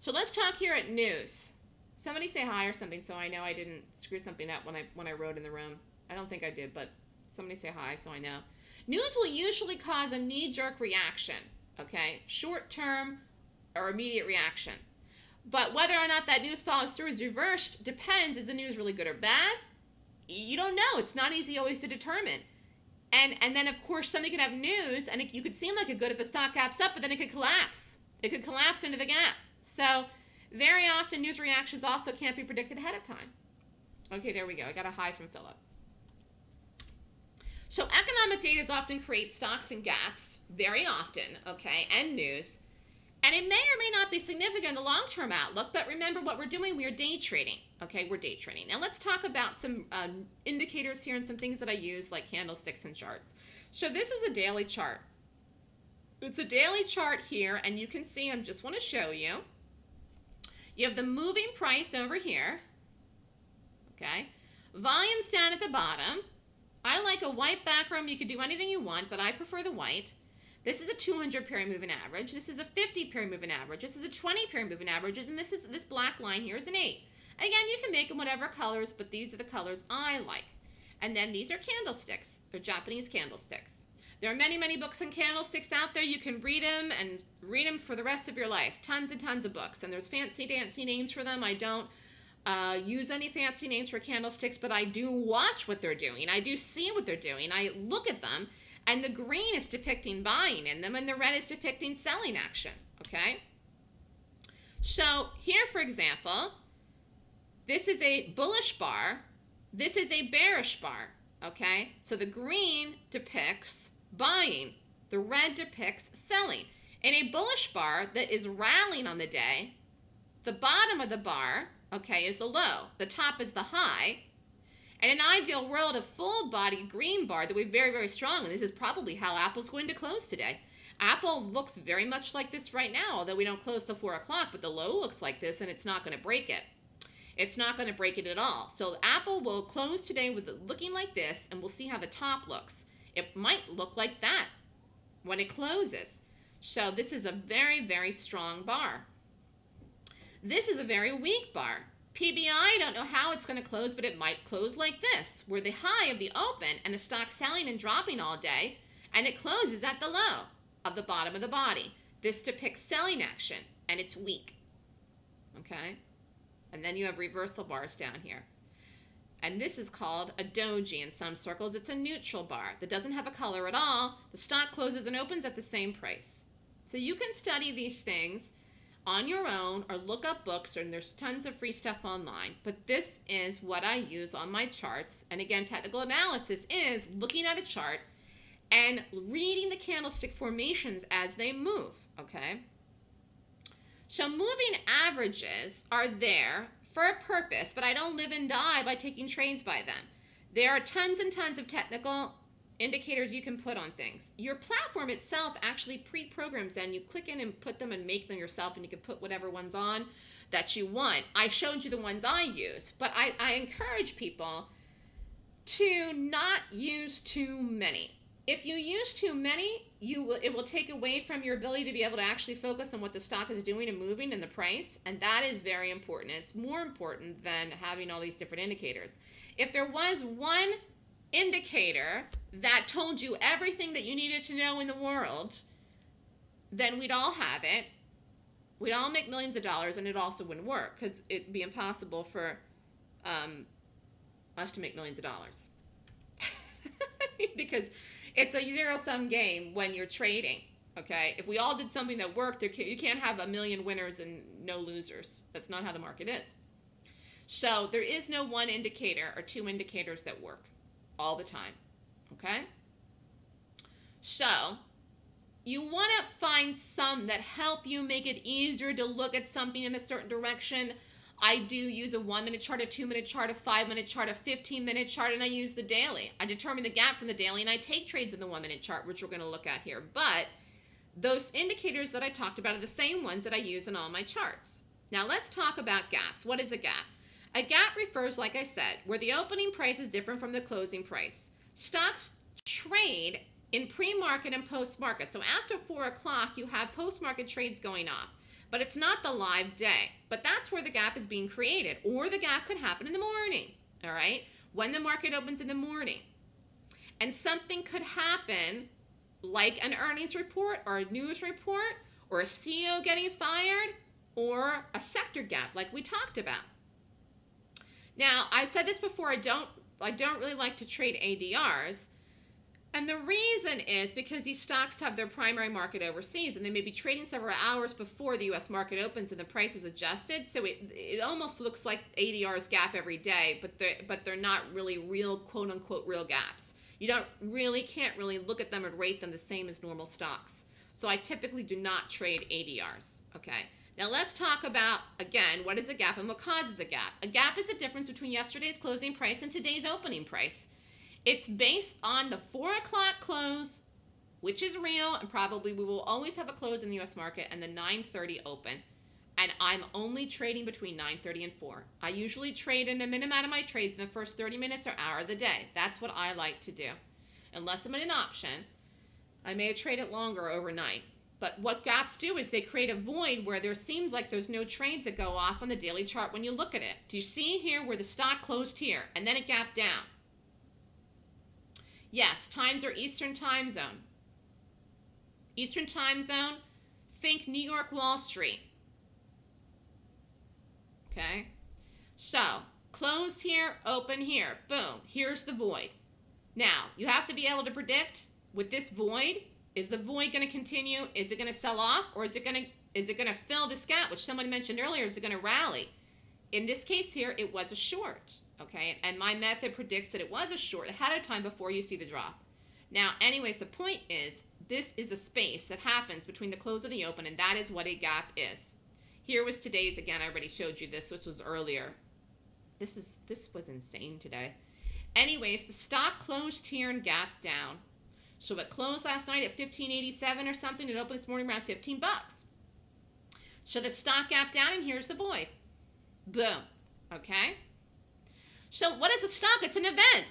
So let's talk here at news. Somebody say hi or something so I know I didn't screw something up when I, when I wrote in the room. I don't think I did, but somebody say hi so I know. News will usually cause a knee-jerk reaction, okay? Short-term or immediate reaction. But whether or not that news follows through is reversed depends. Is the news really good or bad? You don't know. It's not easy always to determine. And, and then, of course, somebody could have news, and it, you could seem like a good if the stock gaps up, but then it could collapse. It could collapse into the gap. So very often, news reactions also can't be predicted ahead of time. Okay, there we go. I got a hi from Philip. So economic data often creates stocks and gaps, very often, okay, and news. And it may or may not be significant in the long-term outlook, but remember what we're doing, we are day trading. Okay, we're day trading. Now let's talk about some um, indicators here and some things that I use, like candlesticks and charts. So this is a daily chart. It's a daily chart here, and you can see, I just want to show you. You have the moving price over here, okay? Volume's down at the bottom. I like a white background. You could do anything you want, but I prefer the white. This is a two hundred period moving average. This is a fifty period moving average. This is a twenty period moving average, and this is this black line here is an eight. Again, you can make them whatever colors, but these are the colors I like. And then these are candlesticks. They're Japanese candlesticks. There are many, many books on candlesticks out there. You can read them and read them for the rest of your life. Tons and tons of books, and there's fancy, dancy names for them. I don't Uh, use any fancy names for candlesticks, but I do watch what they're doing. I do see what they're doing. I look at them, and the green is depicting buying in them, and the red is depicting selling action, okay? So here, for example, this is a bullish bar. This is a bearish bar, okay? So the green depicts buying. The red depicts selling. In a bullish bar that is rallying on the day, the bottom of the bar, okay, is the low. The top is the high. And an ideal world of full-bodied green bar that we're very, very strong, and this is probably how Apple's going to close today. Apple looks very much like this right now, although we don't close till four o'clock, but the low looks like this, and it's not going to break it. It's not going to break it at all. So Apple will close today with it looking like this, and we'll see how the top looks. It might look like that when it closes. So this is a very, very strong bar. This is a very weak bar. P B I, I don't know how it's going to close, but it might close like this, where the high of the open and the stock selling and dropping all day, and it closes at the low of the bottom of the body. This depicts selling action, and it's weak. Okay? And then you have reversal bars down here. And this is called a doji in some circles. It's a neutral bar that doesn't have a color at all. The stock closes and opens at the same price. So you can study these things on your own or look up books, and there's tons of free stuff online. But this is what I use on my charts. And again, technical analysis is looking at a chart and reading the candlestick formations as they move, okay? So moving averages are there for a purpose, but I don't live and die by taking trades by them. There are tons and tons of technical indicators you can put on things. Your platform itself actually pre-programs them. You click in and put them and make them yourself, and you can put whatever ones on that you want. I showed you the ones I use, but I, I encourage people to not use too many. If you use too many, you will, it will take away from your ability to be able to actually focus on what the stock is doing and moving and the price, and that is very important. It's more important than having all these different indicators. If there was one indicator that told you everything that you needed to know in the world, then we'd all have it. We'd all make millions of dollars, and it also wouldn't work because it'd be impossible for um, us to make millions of dollars because it's a zero-sum game when you're trading, okay? If we all did something that worked, there can, you can't have a million winners and no losers. That's not how the market is. So there is no one indicator or two indicators that work all the time, okay? So you want to find some that help you make it easier to look at something in a certain direction. I do use a one-minute chart, a two-minute chart, a five-minute chart, a fifteen-minute chart, and I use the daily. I determine the gap from the daily, and I take trades in the one-minute chart, which we're going to look at here. But those indicators that I talked about are the same ones that I use in all my charts. Now let's talk about gaps. What is a gap? A gap refers, like I said, where the opening price is different from the closing price. Stocks trade in pre-market and post-market. So after four o'clock, you have post-market trades going off. But it's not the live day. But that's where the gap is being created. Or the gap could happen in the morning, all right? When the market opens in the morning. And something could happen like an earnings report or a news report or a C E O getting fired or a sector gap like we talked about. Now, I've said this before, I don't, I don't really like to trade A D Rs. And the reason is because these stocks have their primary market overseas, and they may be trading several hours before the U S market opens and the price is adjusted. So it, it almost looks like A D Rs gap every day, but they're, but they're not really real, quote unquote, real gaps. You don't really, can't really look at them and rate them the same as normal stocks. So I typically do not trade A D Rs, okay? Now let's talk about, again, what is a gap and what causes a gap. A gap is a difference between yesterday's closing price and today's opening price. It's based on the four o'clock close, which is real, and probably we will always have a close in the U S market, and the nine thirty open. And I'm only trading between nine thirty and four. I usually trade in a minimum out of my trades in the first thirty minutes or hour of the day. That's what I like to do. Unless I'm in an option, I may trade it longer overnight. But what gaps do is they create a void where there seems like there's no trades that go off on the daily chart when you look at it. Do you see here where the stock closed here, and then it gapped down? Yes, times are Eastern time zone. Eastern time zone, think New York Wall Street. Okay? So, close here, open here, boom, here's the void. Now, you have to be able to predict with this void, is the void going to continue? Is it going to sell off? Or is it going to is it going to fill this gap, which someone mentioned earlier, is it going to rally? In this case here, it was a short. Okay, and my method predicts that it was a short ahead of time before you see the drop. Now, anyways, the point is this is a space that happens between the close and the open, and that is what a gap is. Here was today's again. I already showed you this. This was earlier. This is this was insane today. Anyways, the stock closed here and gapped down. So it closed last night at fifteen eighty-seven or something. It opened this morning around fifteen bucks. So the stock gapped down, and here's the void. Boom. Okay. So what is a stock? It's an event.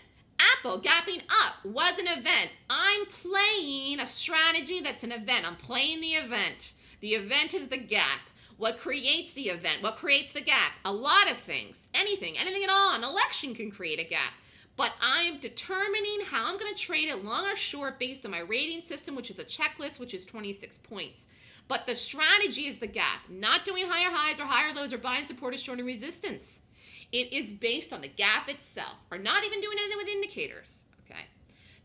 Apple gapping up was an event. I'm playing a strategy that's an event. I'm playing the event. The event is the gap. What creates the event? What creates the gap? A lot of things. Anything. Anything at all. An election can create a gap. But I'm determining how I'm going to trade it long or short based on my rating system, which is a checklist, which is twenty-six points. But the strategy is the gap. Not doing higher highs or higher lows or buying support or shorting resistance. It is based on the gap itself, or not even doing anything with indicators, okay?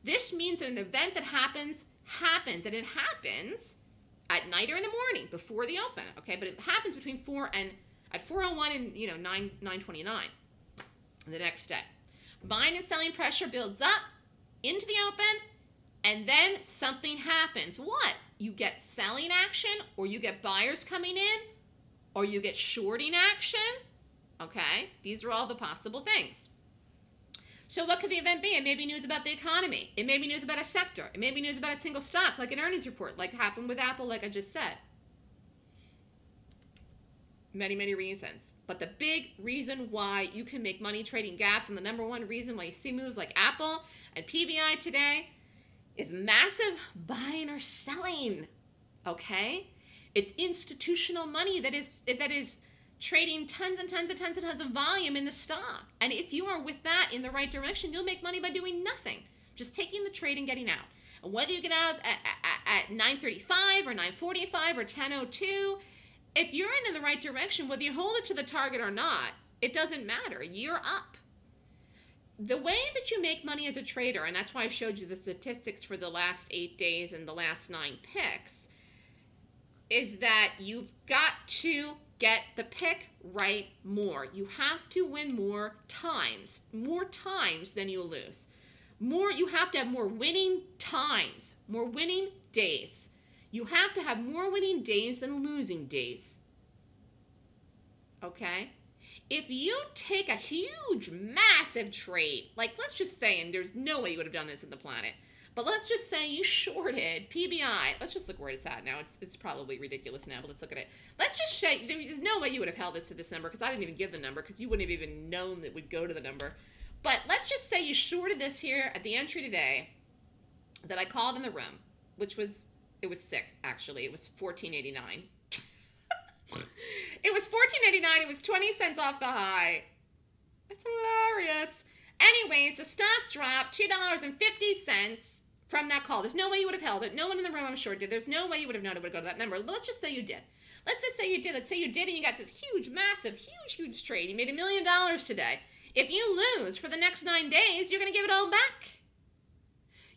This means that an event that happens, happens, and it happens at night or in the morning before the open, okay? But it happens between four and at four oh one and, you know, nine twenty-nine the next day. Buying and selling pressure builds up into the open, and then something happens. What? You get selling action, or you get buyers coming in, or you get shorting action, okay? These are all the possible things. So what could the event be? It may be news about the economy. It may be news about a sector. It may be news about a single stock, like an earnings report, like happened with Apple, like I just said. Many, many reasons. But the big reason why you can make money trading gaps, and the number one reason why you see moves like Apple and P B I today, is massive buying or selling, okay? It's institutional money that is, that is trading tons and tons and tons and tons of volume in the stock. And if you are with that in the right direction, you'll make money by doing nothing, just taking the trade and getting out. And whether you get out at, at, at nine thirty-five or nine forty-five or ten oh two, if you're in the right direction, whether you hold it to the target or not, it doesn't matter. You're up. The way that you make money as a trader, and that's why I showed you the statistics for the last eight days and the last nine picks, is that you've got to get the pick right more. You have to win more times, more times than you lose. More, you have to have more winning times, more winning days. You have to have more winning days than losing days, okay? If you take a huge, massive trade, like let's just say, and there's no way you would have done this on the planet, but let's just say you shorted P B I. Let's just look where it's at now. It's, it's probably ridiculous now, but let's look at it. Let's just say, there's no way you would have held this to this number because I didn't even give the number because you wouldn't have even known that we'd go to the number. But let's just say you shorted this here at the entry today that I called in the room, which was... It was sick, actually. It was fourteen eighty-nine. It was fourteen eighty-nine. It was twenty cents off the high. That's hilarious. Anyways, the stock dropped two dollars and fifty cents from that call. There's no way you would have held it. No one in the room, I'm sure, did. There's no way you would have known it would go to that number. But let's just say you did. Let's just say you did. Let's say you did, and you got this huge, massive, huge, huge trade. You made a million dollars today. If you lose for the next nine days, you're going to give it all back.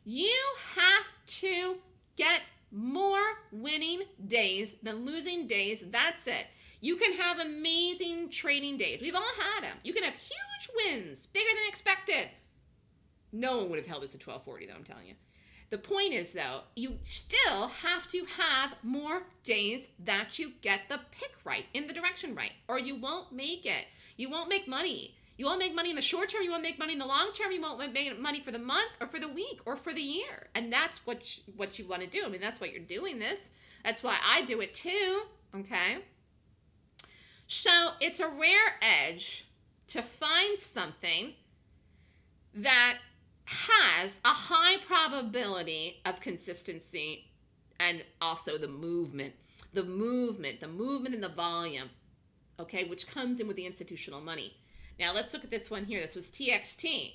You have to get more winning days than losing days. That's it. You can have amazing trading days. We've all had them. You can have huge wins, bigger than expected. No one would have held this at twelve forty, though, I'm telling you. The point is, though, you still have to have more days that you get the pick right, in the direction right, or you won't make it. You won't make money. You won't make money in the short term. You won't make money in the long term. You won't make money for the month or for the week or for the year. And that's what you, what you want to do. I mean, that's why you're doing this. That's why I do it too, okay? So it's a rare edge to find something that has a high probability of consistency and also the movement, the movement, the movement and the volume, okay, which comes in with the institutional money. Now, let's look at this one here. This was T X T.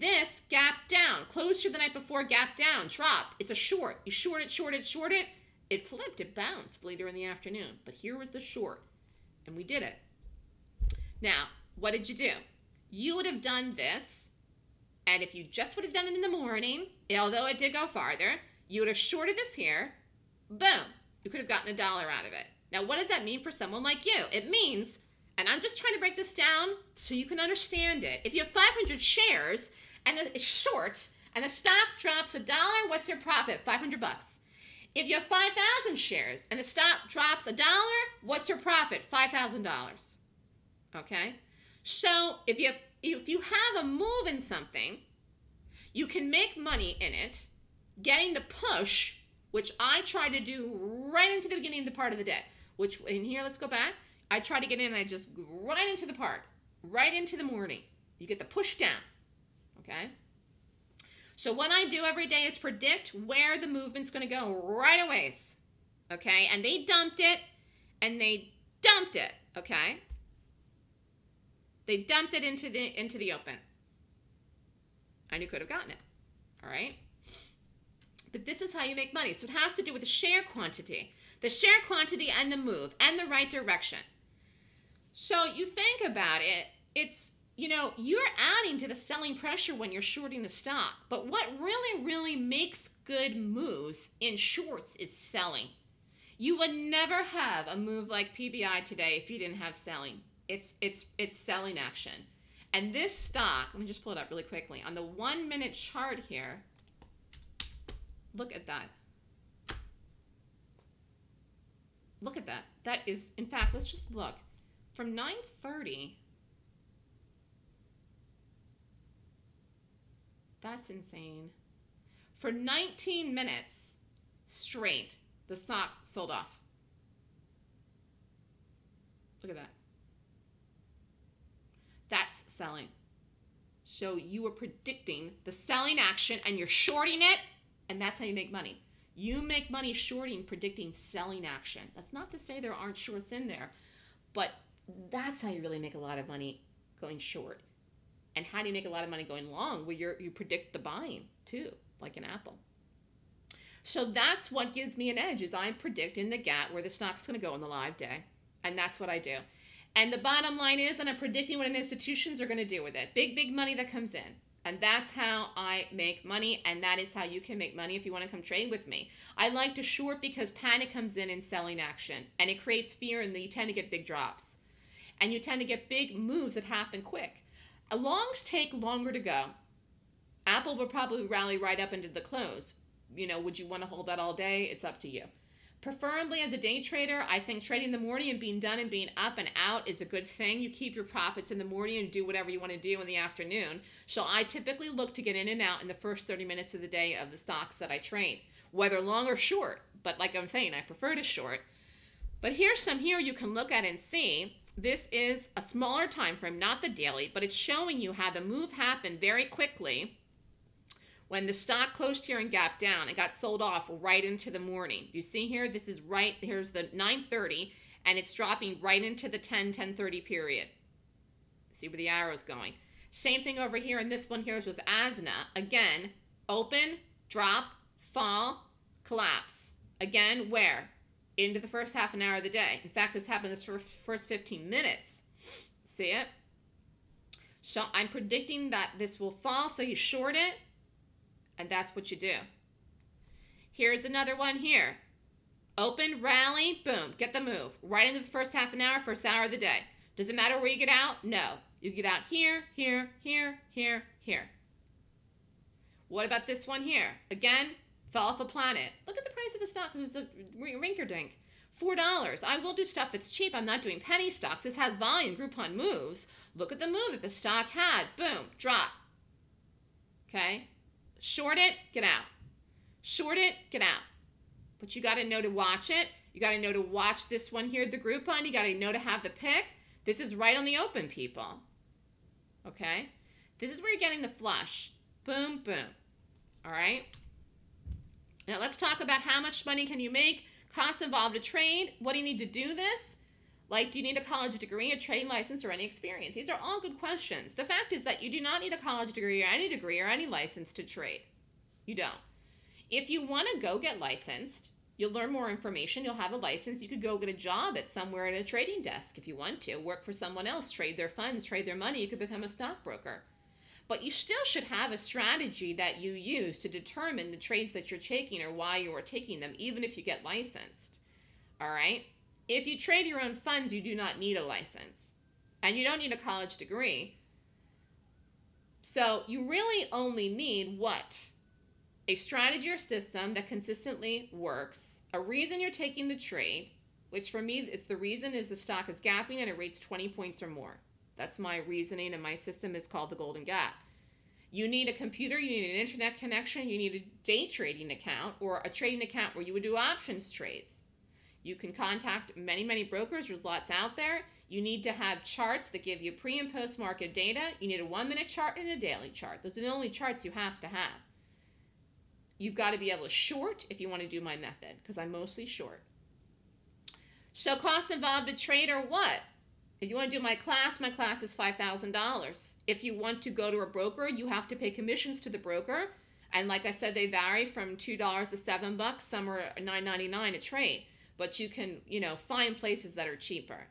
This gap down, closer the night before, gap down, dropped. It's a short. You short it, short it, short it. It flipped. It bounced later in the afternoon. But here was the short, and we did it. Now, what did you do? You would have done this, and if you just would have done it in the morning, although it did go farther, you would have shorted this here. Boom. You could have gotten a dollar out of it. Now, what does that mean for someone like you? It means... And I'm just trying to break this down so you can understand it. If you have five hundred shares and it's short and the stock drops a dollar, what's your profit? five hundred bucks. If you have five thousand shares and the stock drops a dollar, what's your profit? five thousand dollars. Okay? So if you have, if you have a move in something, you can make money in it, getting the push, which I try to do right into the beginning of the part of the day. Which, in here, let's go back. I try to get in and I just right into the part, right into the morning. You get the push down, okay? So what I do every day is predict where the movement's going to go right away, okay? And they dumped it, and they dumped it, okay? They dumped it into the, into the open, and you could have gotten it, all right? But this is how you make money. So it has to do with the share quantity, the share quantity and the move and the right direction. So you think about it, it's, you know, you're adding to the selling pressure when you're shorting the stock. But what really, really makes good moves in shorts is selling. You would never have a move like P B I today if you didn't have selling. It's, it's, it's selling action. And this stock, let me just pull it up really quickly. On the one minute chart here, look at that. Look at that. That is, in fact, let's just look. From nine thirty, that's insane. For nineteen minutes straight, the stock sold off. Look at that. That's selling. So you were predicting the selling action and you're shorting it, and that's how you make money. You make money shorting, predicting selling action. That's not to say there aren't shorts in there, but that's how you really make a lot of money going short. And how do you make a lot of money going long? Well, you're, you predict the buying too, like an Apple. So that's what gives me an edge, is I'm predicting the gap where the stock's gonna go on the live day. And that's what I do. And the bottom line is, and I'm predicting what institutions are gonna do with it. Big, big money that comes in. And that's how I make money, and that is how you can make money if you want to come trade with me. I like to short because panic comes in in selling action, and it creates fear, and you tend to get big drops. And you tend to get big moves that happen quick. Longs take longer to go. Apple will probably rally right up into the close. You know, would you want to hold that all day? It's up to you. Preferably as a day trader, I think trading in the morning and being done and being up and out is a good thing. You keep your profits in the morning and do whatever you want to do in the afternoon. So I typically look to get in and out in the first thirty minutes of the day of the stocks that I trade, whether long or short. But like I'm saying, I prefer to short. But here's some here you can look at and see. This is a smaller time frame, not the daily, but it's showing you how the move happened very quickly. When the stock closed here and gapped down, it got sold off right into the morning. You see here, this is right, here's the nine thirty, and it's dropping right into the ten, ten thirty period. See where the arrow's going. Same thing over here, and this one here was Asna. Again, open, drop, fall, collapse. Again, where? Into the first half an hour of the day. In fact, this happened this first fifteen minutes. See it? So I'm predicting that this will fall, so you short it. And that's what you do. Here's another one here. Open, rally, boom, get the move. Right into the first half an hour, first hour of the day. Does it matter where you get out? No. You get out here, here, here, here, here. What about this one here? Again, fell off a planet. Look at the price of the stock. It was a rink-a-dink. four dollars. I will do stuff that's cheap. I'm not doing penny stocks. This has volume. Groupon moves. Look at the move that the stock had. Boom, drop. Okay? Short it, get out. Short it, get out. But you got to know to watch it. You got to know to watch this one here, the Groupon. You got to know to have the pick. This is right on the open, people. Okay? This is where you're getting the flush. Boom, boom. All right? Now let's talk about how much money can you make, costs involved to trade, what do you need to do this? Like, do you need a college degree, a trading license, or any experience? These are all good questions. The fact is that you do not need a college degree or any degree or any license to trade. You don't. If you want to go get licensed, you'll learn more information. You'll have a license. You could go get a job at somewhere at a trading desk if you want to. Work for someone else, trade their funds, trade their money. You could become a stockbroker. But you still should have a strategy that you use to determine the trades that you're taking or why you are taking them, even if you get licensed. All right? If you trade your own funds, you do not need a license. And you don't need a college degree. So you really only need what? A strategy or system that consistently works, a reason you're taking the trade, which for me, it's the reason is the stock is gapping and it rates twenty points or more. That's my reasoning, and my system is called the Golden Gap. You need a computer, you need an internet connection, you need a day trading account or a trading account where you would do options trades. You can contact many, many brokers. There's lots out there. You need to have charts that give you pre and post market data. You need a one-minute chart and a daily chart. Those are the only charts you have to have. You've got to be able to short if you want to do my method, because I'm mostly short. So costs involved to trade or what? If you want to do my class, my class is five thousand dollars. If you want to go to a broker, you have to pay commissions to the broker. And like I said, they vary from two dollars to seven bucks. Some are nine ninety-nine a trade. But you can, you know, find places that are cheaper.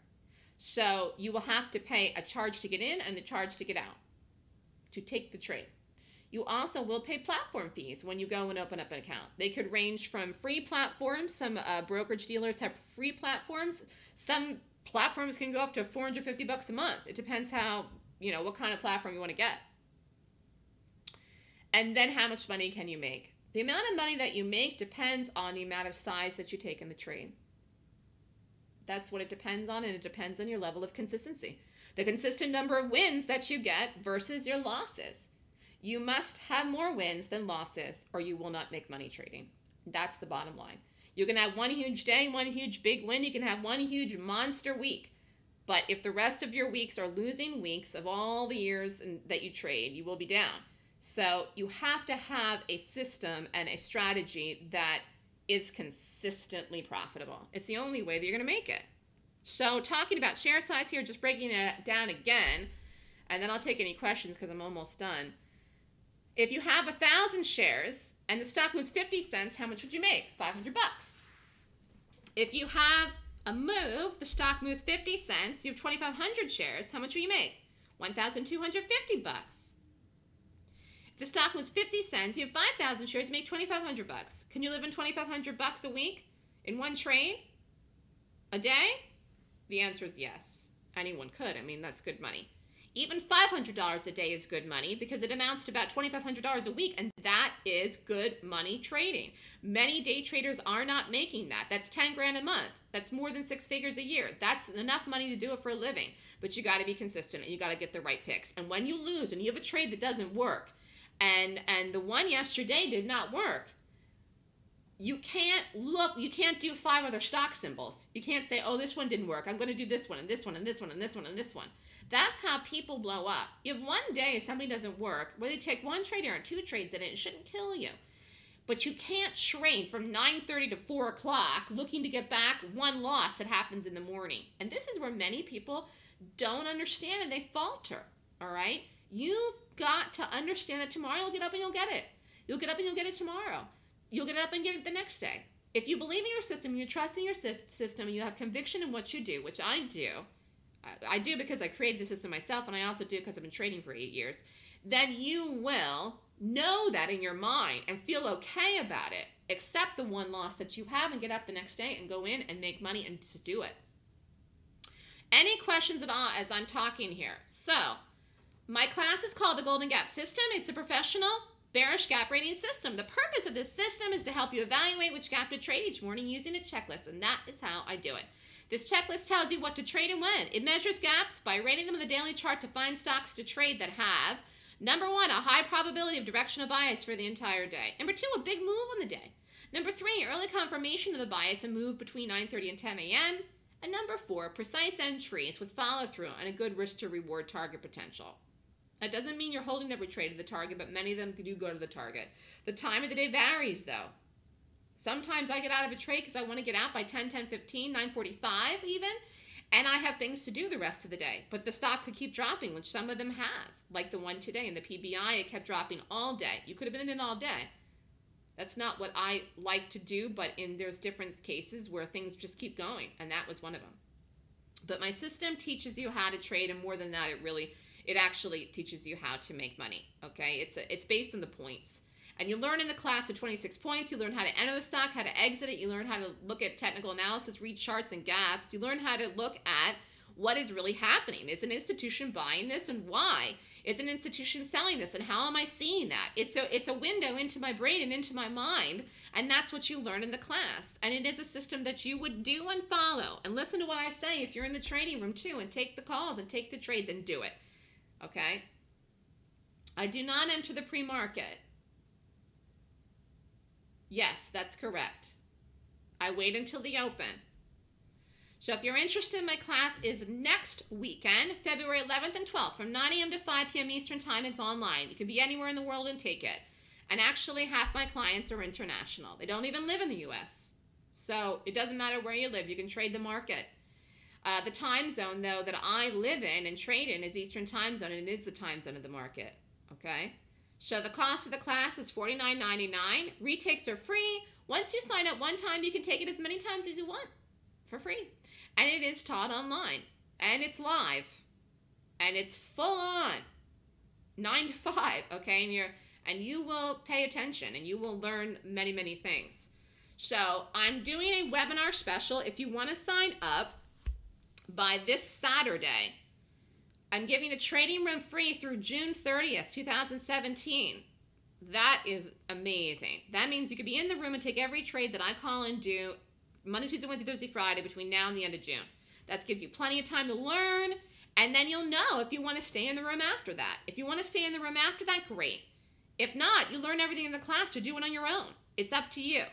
So you will have to pay a charge to get in and a charge to get out to take the trade. You also will pay platform fees when you go and open up an account. They could range from free platforms. Some uh, brokerage dealers have free platforms. Some platforms can go up to four hundred fifty bucks a month. It depends how, you know, what kind of platform you want to get. And then how much money can you make? The amount of money that you make depends on the amount of size that you take in the trade. That's what it depends on, and it depends on your level of consistency. The consistent number of wins that you get versus your losses. You must have more wins than losses or you will not make money trading. That's the bottom line. You can have one huge day, one huge big win. You can have one huge monster week. But if the rest of your weeks are losing weeks of all the years in, that you trade, you will be down. So you have to have a system and a strategy that is consistently profitable. It's the only way that you're going to make it. So talking about share size here, just breaking it down again, and then I'll take any questions because I'm almost done. If you have a thousand shares and the stock moves fifty cents, how much would you make? five hundred bucks. If you have a move, the stock moves fifty cents, you have twenty-five hundred shares, how much will you make? one thousand two hundred fifty bucks. If the stock moves fifty cents, you have five thousand shares, you make twenty-five hundred bucks. Can you live on twenty-five hundred bucks a week in one trade? A day? The answer is yes. Anyone could. I mean, that's good money. Even five hundred dollars a day is good money because it amounts to about twenty-five hundred dollars a week, and that is good money trading. Many day traders are not making that. That's ten grand a month. That's more than six figures a year. That's enough money to do it for a living, but you got to be consistent and you got to get the right picks. And when you lose and you have a trade that doesn't work, and and the one yesterday did not work, you can't look, you can't do five other stock symbols. You can't say, oh, this one didn't work. I'm going to do this one and this one and this one and this one and this one. That's how people blow up. You have one day something doesn't work, whether you take one trade or two trades in it, it shouldn't kill you. But you can't train from nine thirty to four o'clock looking to get back one loss that happens in the morning. And this is where many people don't understand and they falter, all right? You've got to understand that tomorrow you'll get up and you'll get it. You'll get up and you'll get it tomorrow. You'll get up and get it the next day. If you believe in your system, you trust in your system, you have conviction in what you do, which I do, I do because I created the system myself, and I also do because I've been trading for eight years, then you will know that in your mind and feel okay about it. Accept the one loss that you have and get up the next day and go in and make money and just do it. Any questions at all as I'm talking here? So my class is called the Golden Gap System. It's a professional bearish gap rating system. The purpose of this system is to help you evaluate which gap to trade each morning using a checklist, and that is how I do it. This checklist tells you what to trade and when. It measures gaps by rating them on the daily chart to find stocks to trade that have, number one, a high probability of directional bias for the entire day. Number two, a big move on the day. Number three, early confirmation of the bias and move between nine thirty and ten a m And number four, precise entries with follow-through and a good risk-to-reward target potential. That doesn't mean you're holding every trade to the target, but many of them do go to the target. The time of the day varies, though. Sometimes I get out of a trade because I want to get out by ten, ten fifteen, nine forty-five even, and I have things to do the rest of the day. But the stock could keep dropping, which some of them have, like the one today in the P B I. It kept dropping all day. You could have been in all day. That's not what I like to do, but in there's different cases where things just keep going, and that was one of them. But my system teaches you how to trade, and more than that, it really... It actually teaches you how to make money, okay? It's a, it's based on the points. And you learn in the class of twenty-six points, you learn how to enter the stock, how to exit it, you learn how to look at technical analysis, read charts and gaps, you learn how to look at what is really happening. Is an institution buying this and why? Is an institution selling this and how am I seeing that? It's a, it's a window into my brain and into my mind, and that's what you learn in the class. And it is a system that you would do and follow. And listen to what I say if you're in the trading room too, and take the calls and take the trades and do it. Okay, I do not enter the pre-market. Yes, that's correct. I wait until the open. So if you're interested, my class is next weekend, February eleventh and twelfth from nine a m to five p m Eastern time. It's online. You can be anywhere in the world and take it. And actually half my clients are international. They don't even live in the U S. So it doesn't matter where you live. You can trade the market. Uh, the time zone, though, that I live in and trade in is Eastern time zone, and it is the time zone of the market, okay? So the cost of the class is forty-nine ninety-nine. Retakes are free. Once you sign up one time, you can take it as many times as you want for free. And it is taught online, and it's live, and it's full on, nine to five, okay? And you're and you will pay attention and you will learn many, many things. So I'm doing a webinar special. If you want to sign up by this Saturday, I'm giving the trading room free through June thirtieth, two thousand seventeen. That is amazing. That means you could be in the room and take every trade that I call and do Monday, Tuesday, Wednesday, Thursday, Friday between now and the end of June. That gives you plenty of time to learn, and then you'll know if you want to stay in the room after that. If you want to stay in the room after that, great. If not, you learn everything in the class to do it on your own. It's up to you.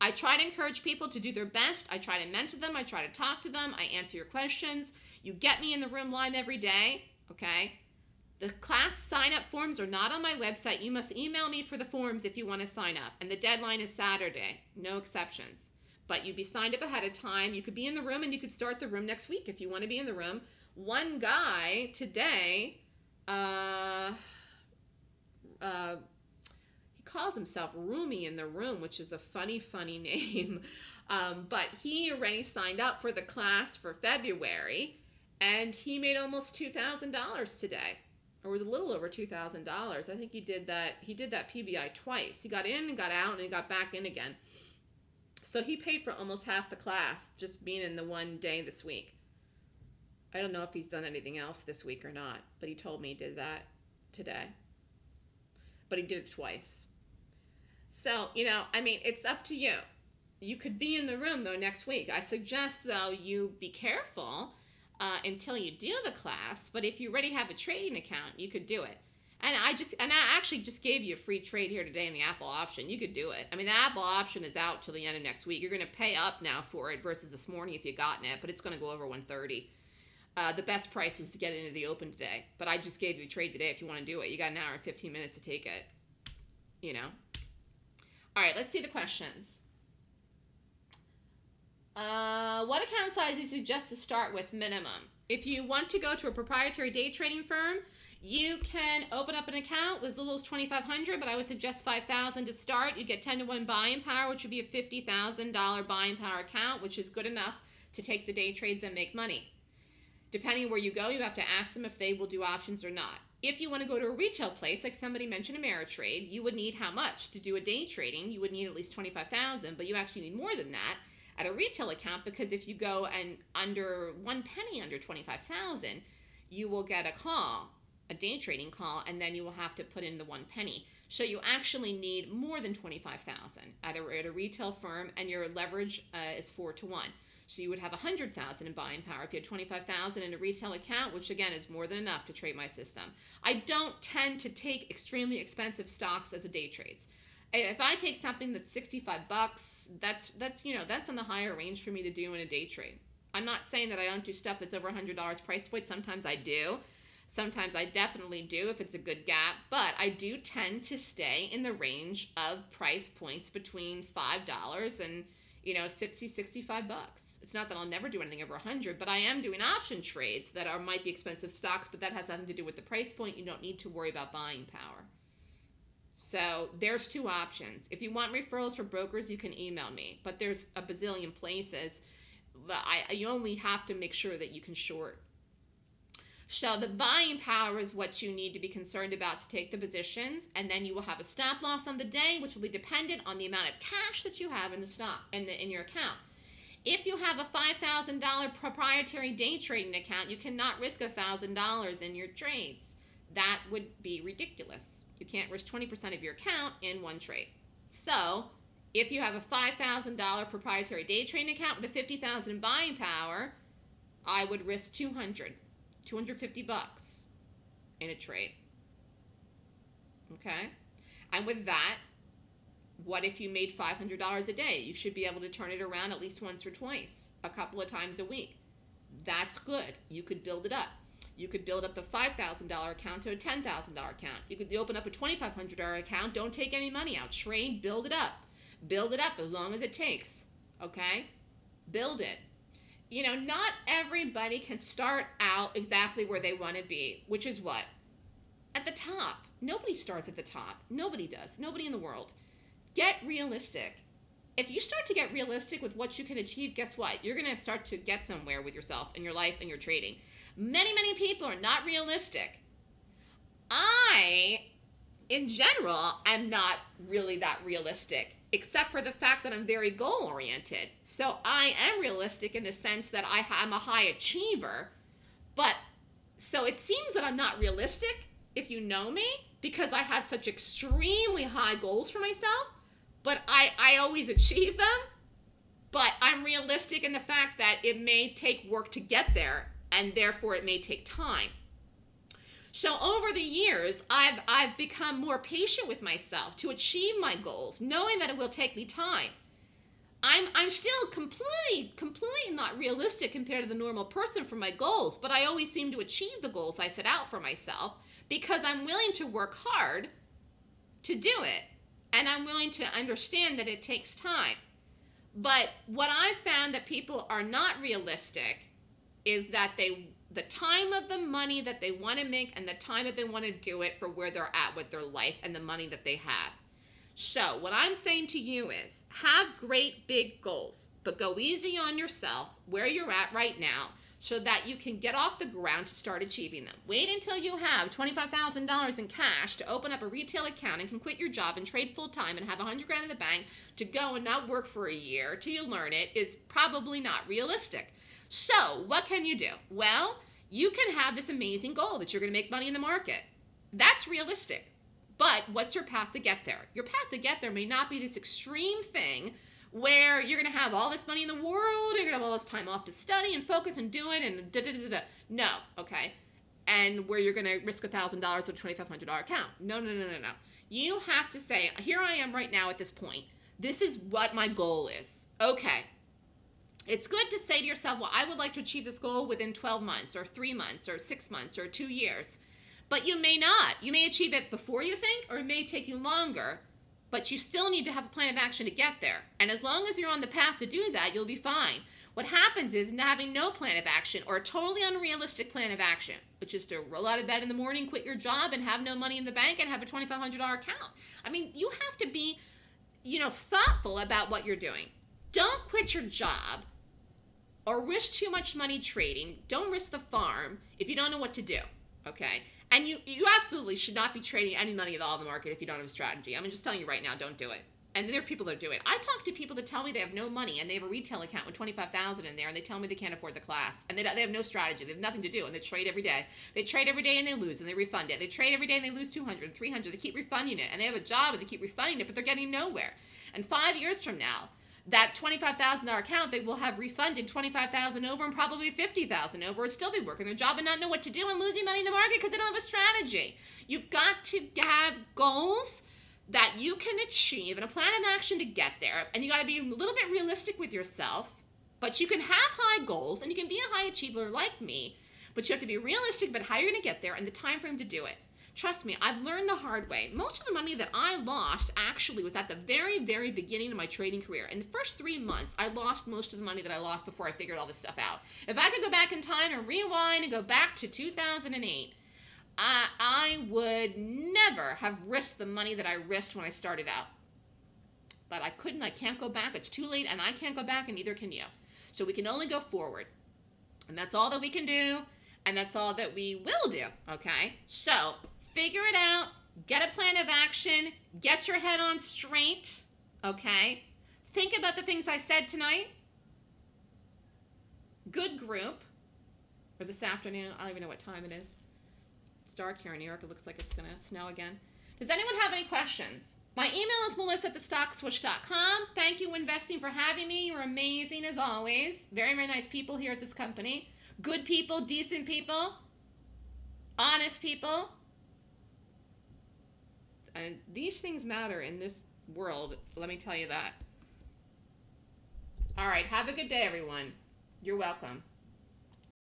I try to encourage people to do their best. I try to mentor them. I try to talk to them. I answer your questions. You get me in the room live every day, okay? The class sign-up forms are not on my website. You must email me for the forms if you want to sign up. And the deadline is Saturday. No exceptions. But you'd be signed up ahead of time. You could be in the room, and you could start the room next week if you want to be in the room. One guy today, uh, uh, he calls himself Roomy in the Room, which is a funny, funny name. Um, but he already signed up for the class for February, and he made almost two thousand dollars today. Or was a little over two thousand dollars. I think he did that. He did that P B I twice. He got in and got out, and he got back in again. So he paid for almost half the class just being in the one day this week. I don't know if he's done anything else this week or not, but he told me he did that today. But he did it twice. So, you know, I mean, it's up to you. You could be in the room, though, next week. I suggest, though, you be careful uh, until you do the class. But if you already have a trading account, you could do it. And I just and I actually just gave you a free trade here today in the Apple option. You could do it. I mean, the Apple option is out till the end of next week. You're going to pay up now for it versus this morning if you gotten it, but it's going to go over one thirty. Uh, the best price was to get it into the open today, but I just gave you a trade today if you want to do it. You got an hour and fifteen minutes to take it, you know. All right, let's see the questions. Uh, what account size do you suggest to start with minimum? If you want to go to a proprietary day trading firm, you can open up an account with as little as twenty-five hundred dollars, but I would suggest five thousand dollars to start. You get ten to one buying power, which would be a fifty thousand dollar buying power account, which is good enough to take the day trades and make money. Depending where you go, you have to ask them if they will do options or not. If you want to go to a retail place, like somebody mentioned Ameritrade, you would need how much? To do a day trading, you would need at least twenty-five thousand dollars, but you actually need more than that at a retail account, because if you go and under one penny under twenty-five thousand dollars, you will get a call. A day trading call, and then you will have to put in the one penny. So you actually need more than twenty-five thousand at a, at a retail firm, and your leverage uh, is four to one. So you would have one hundred thousand in buying power if you had twenty-five thousand in a retail account, which again is more than enough to trade my system. I don't tend to take extremely expensive stocks as a day trades. If I take something that's sixty-five bucks, that's that's you know that's in the higher range for me to do in a day trade. I'm not saying that I don't do stuff that's over one hundred dollars price point. Sometimes I do. Sometimes I definitely do if it's a good gap, but I do tend to stay in the range of price points between five dollars and, you know, sixty, sixty-five bucks. It's not that I'll never do anything over one hundred, but I am doing option trades that are might be expensive stocks, but that has nothing to do with the price point. You don't need to worry about buying power. So there's two options. If you want referrals for brokers, you can email me, but there's a bazillion places. I, you only have to make sure that you can short. So the buying power is what you need to be concerned about to take the positions, and then you will have a stop loss on the day, which will be dependent on the amount of cash that you have in the stock in the in your account. If you have a five thousand dollar proprietary day trading account, you cannot risk one thousand dollars in your trades. That would be ridiculous. You can't risk twenty percent of your account in one trade. So if you have a five thousand dollar proprietary day trading account with a fifty thousand dollars in buying power, I would risk two hundred dollars. two hundred fifty bucks in a trade. Okay? And with that, what if you made five hundred dollars a day? You should be able to turn it around at least once or twice, a couple of times a week. That's good. You could build it up. You could build up the five thousand dollar account to a ten thousand dollar account. You could open up a twenty-five hundred dollar account. Don't take any money out. Trade, build it up. Build it up as long as it takes. Okay? Build it. You know, not everybody can start out exactly where they want to be, which is what? At the top. Nobody starts at the top. Nobody does. Nobody in the world. Get realistic. If you start to get realistic with what you can achieve, guess what? You're going to start to get somewhere with yourself and your life and your trading. Many, many people are not realistic. I in general, I'm not really that realistic, except for the fact that I'm very goal-oriented. So I am realistic in the sense that I, I'm a high achiever, but so it seems that I'm not realistic if you know me, because I have such extremely high goals for myself, but I, I always achieve them. But I'm realistic in the fact that it may take work to get there, and therefore it may take time. So over the years, I've, I've become more patient with myself to achieve my goals, knowing that it will take me time. I'm, I'm still completely, completely not realistic compared to the normal person for my goals, but I always seem to achieve the goals I set out for myself because I'm willing to work hard to do it, and I'm willing to understand that it takes time. But what I've found that people are not realistic is that they, the time of the money that they want to make and the time that they want to do it for where they're at with their life and the money that they have. So what I'm saying to you is have great big goals, but go easy on yourself where you're at right now so that you can get off the ground to start achieving them. Wait until you have twenty-five thousand dollars in cash to open up a retail account and can quit your job and trade full time and have one hundred grand in the bank to go and not work for a year till you learn it is probably not realistic. So what can you do? Well, you can have this amazing goal that you're going to make money in the market. That's realistic. But what's your path to get there? Your path to get there may not be this extreme thing where you're going to have all this money in the world, you're going to have all this time off to study and focus and do it and da da da da. No, okay? And where you're going to risk one thousand dollars with a twenty-five hundred dollar account. No, no, no, no, no. You have to say, here I am right now at this point. This is what my goal is. Okay. It's good to say to yourself, well, I would like to achieve this goal within twelve months or three months or six months or two years. But you may not. You may achieve it before you think, or it may take you longer. But you still need to have a plan of action to get there. And as long as you're on the path to do that, you'll be fine. What happens is having no plan of action or a totally unrealistic plan of action, which is to roll out of bed in the morning, quit your job, and have no money in the bank, and have a twenty-five hundred dollar account. I mean, you have to be, you know, thoughtful about what you're doing. Don't quit your job or risk too much money trading. Don't risk the farm if you don't know what to do, okay? And you, you absolutely should not be trading any money at all in the market if you don't have a strategy. I'm just telling you right now, don't do it. And there are people that do it. I talk to people that tell me they have no money and they have a retail account with twenty-five thousand dollars in there, and they tell me they can't afford the class. And they, they have no strategy. They have nothing to do, and they trade every day. They trade every day and they lose, and they refund it. They trade every day and they lose two hundred, three hundred. They keep refunding it, and they have a job and they keep refunding it, but they're getting nowhere. And five years from now, that twenty-five thousand dollar account, they will have refunded twenty-five thousand dollars over and probably fifty thousand dollars over and still be working their job and not know what to do and losing money in the market because they don't have a strategy. You've got to have goals that you can achieve and a plan of action to get there. And you got to be a little bit realistic with yourself, but you can have high goals and you can be a high achiever like me, but you have to be realistic about how you're going to get there and the time frame to do it. Trust me, I've learned the hard way. Most of the money that I lost actually was at the very, very beginning of my trading career. In the first three months, I lost most of the money that I lost before I figured all this stuff out. If I could go back in time and rewind and go back to two thousand eight, I, I would never have risked the money that I risked when I started out. But I couldn't, I can't go back. It's too late, and I can't go back, and neither can you. So we can only go forward. And that's all that we can do, and that's all that we will do, okay? So figure it out, get a plan of action, get your head on straight, okay? Think about the things I said tonight. Good group, or this afternoon, I don't even know what time it is. It's dark here in New York, it looks like it's gonna snow again. Does anyone have any questions? My email is melissa at the stock swoosh dot com. Thank you, Winvesting, for having me. You're amazing as always. Very, very nice people here at this company. Good people, decent people, honest people. And these things matter in this world, let me tell you that. All right, have a good day, everyone. You're welcome.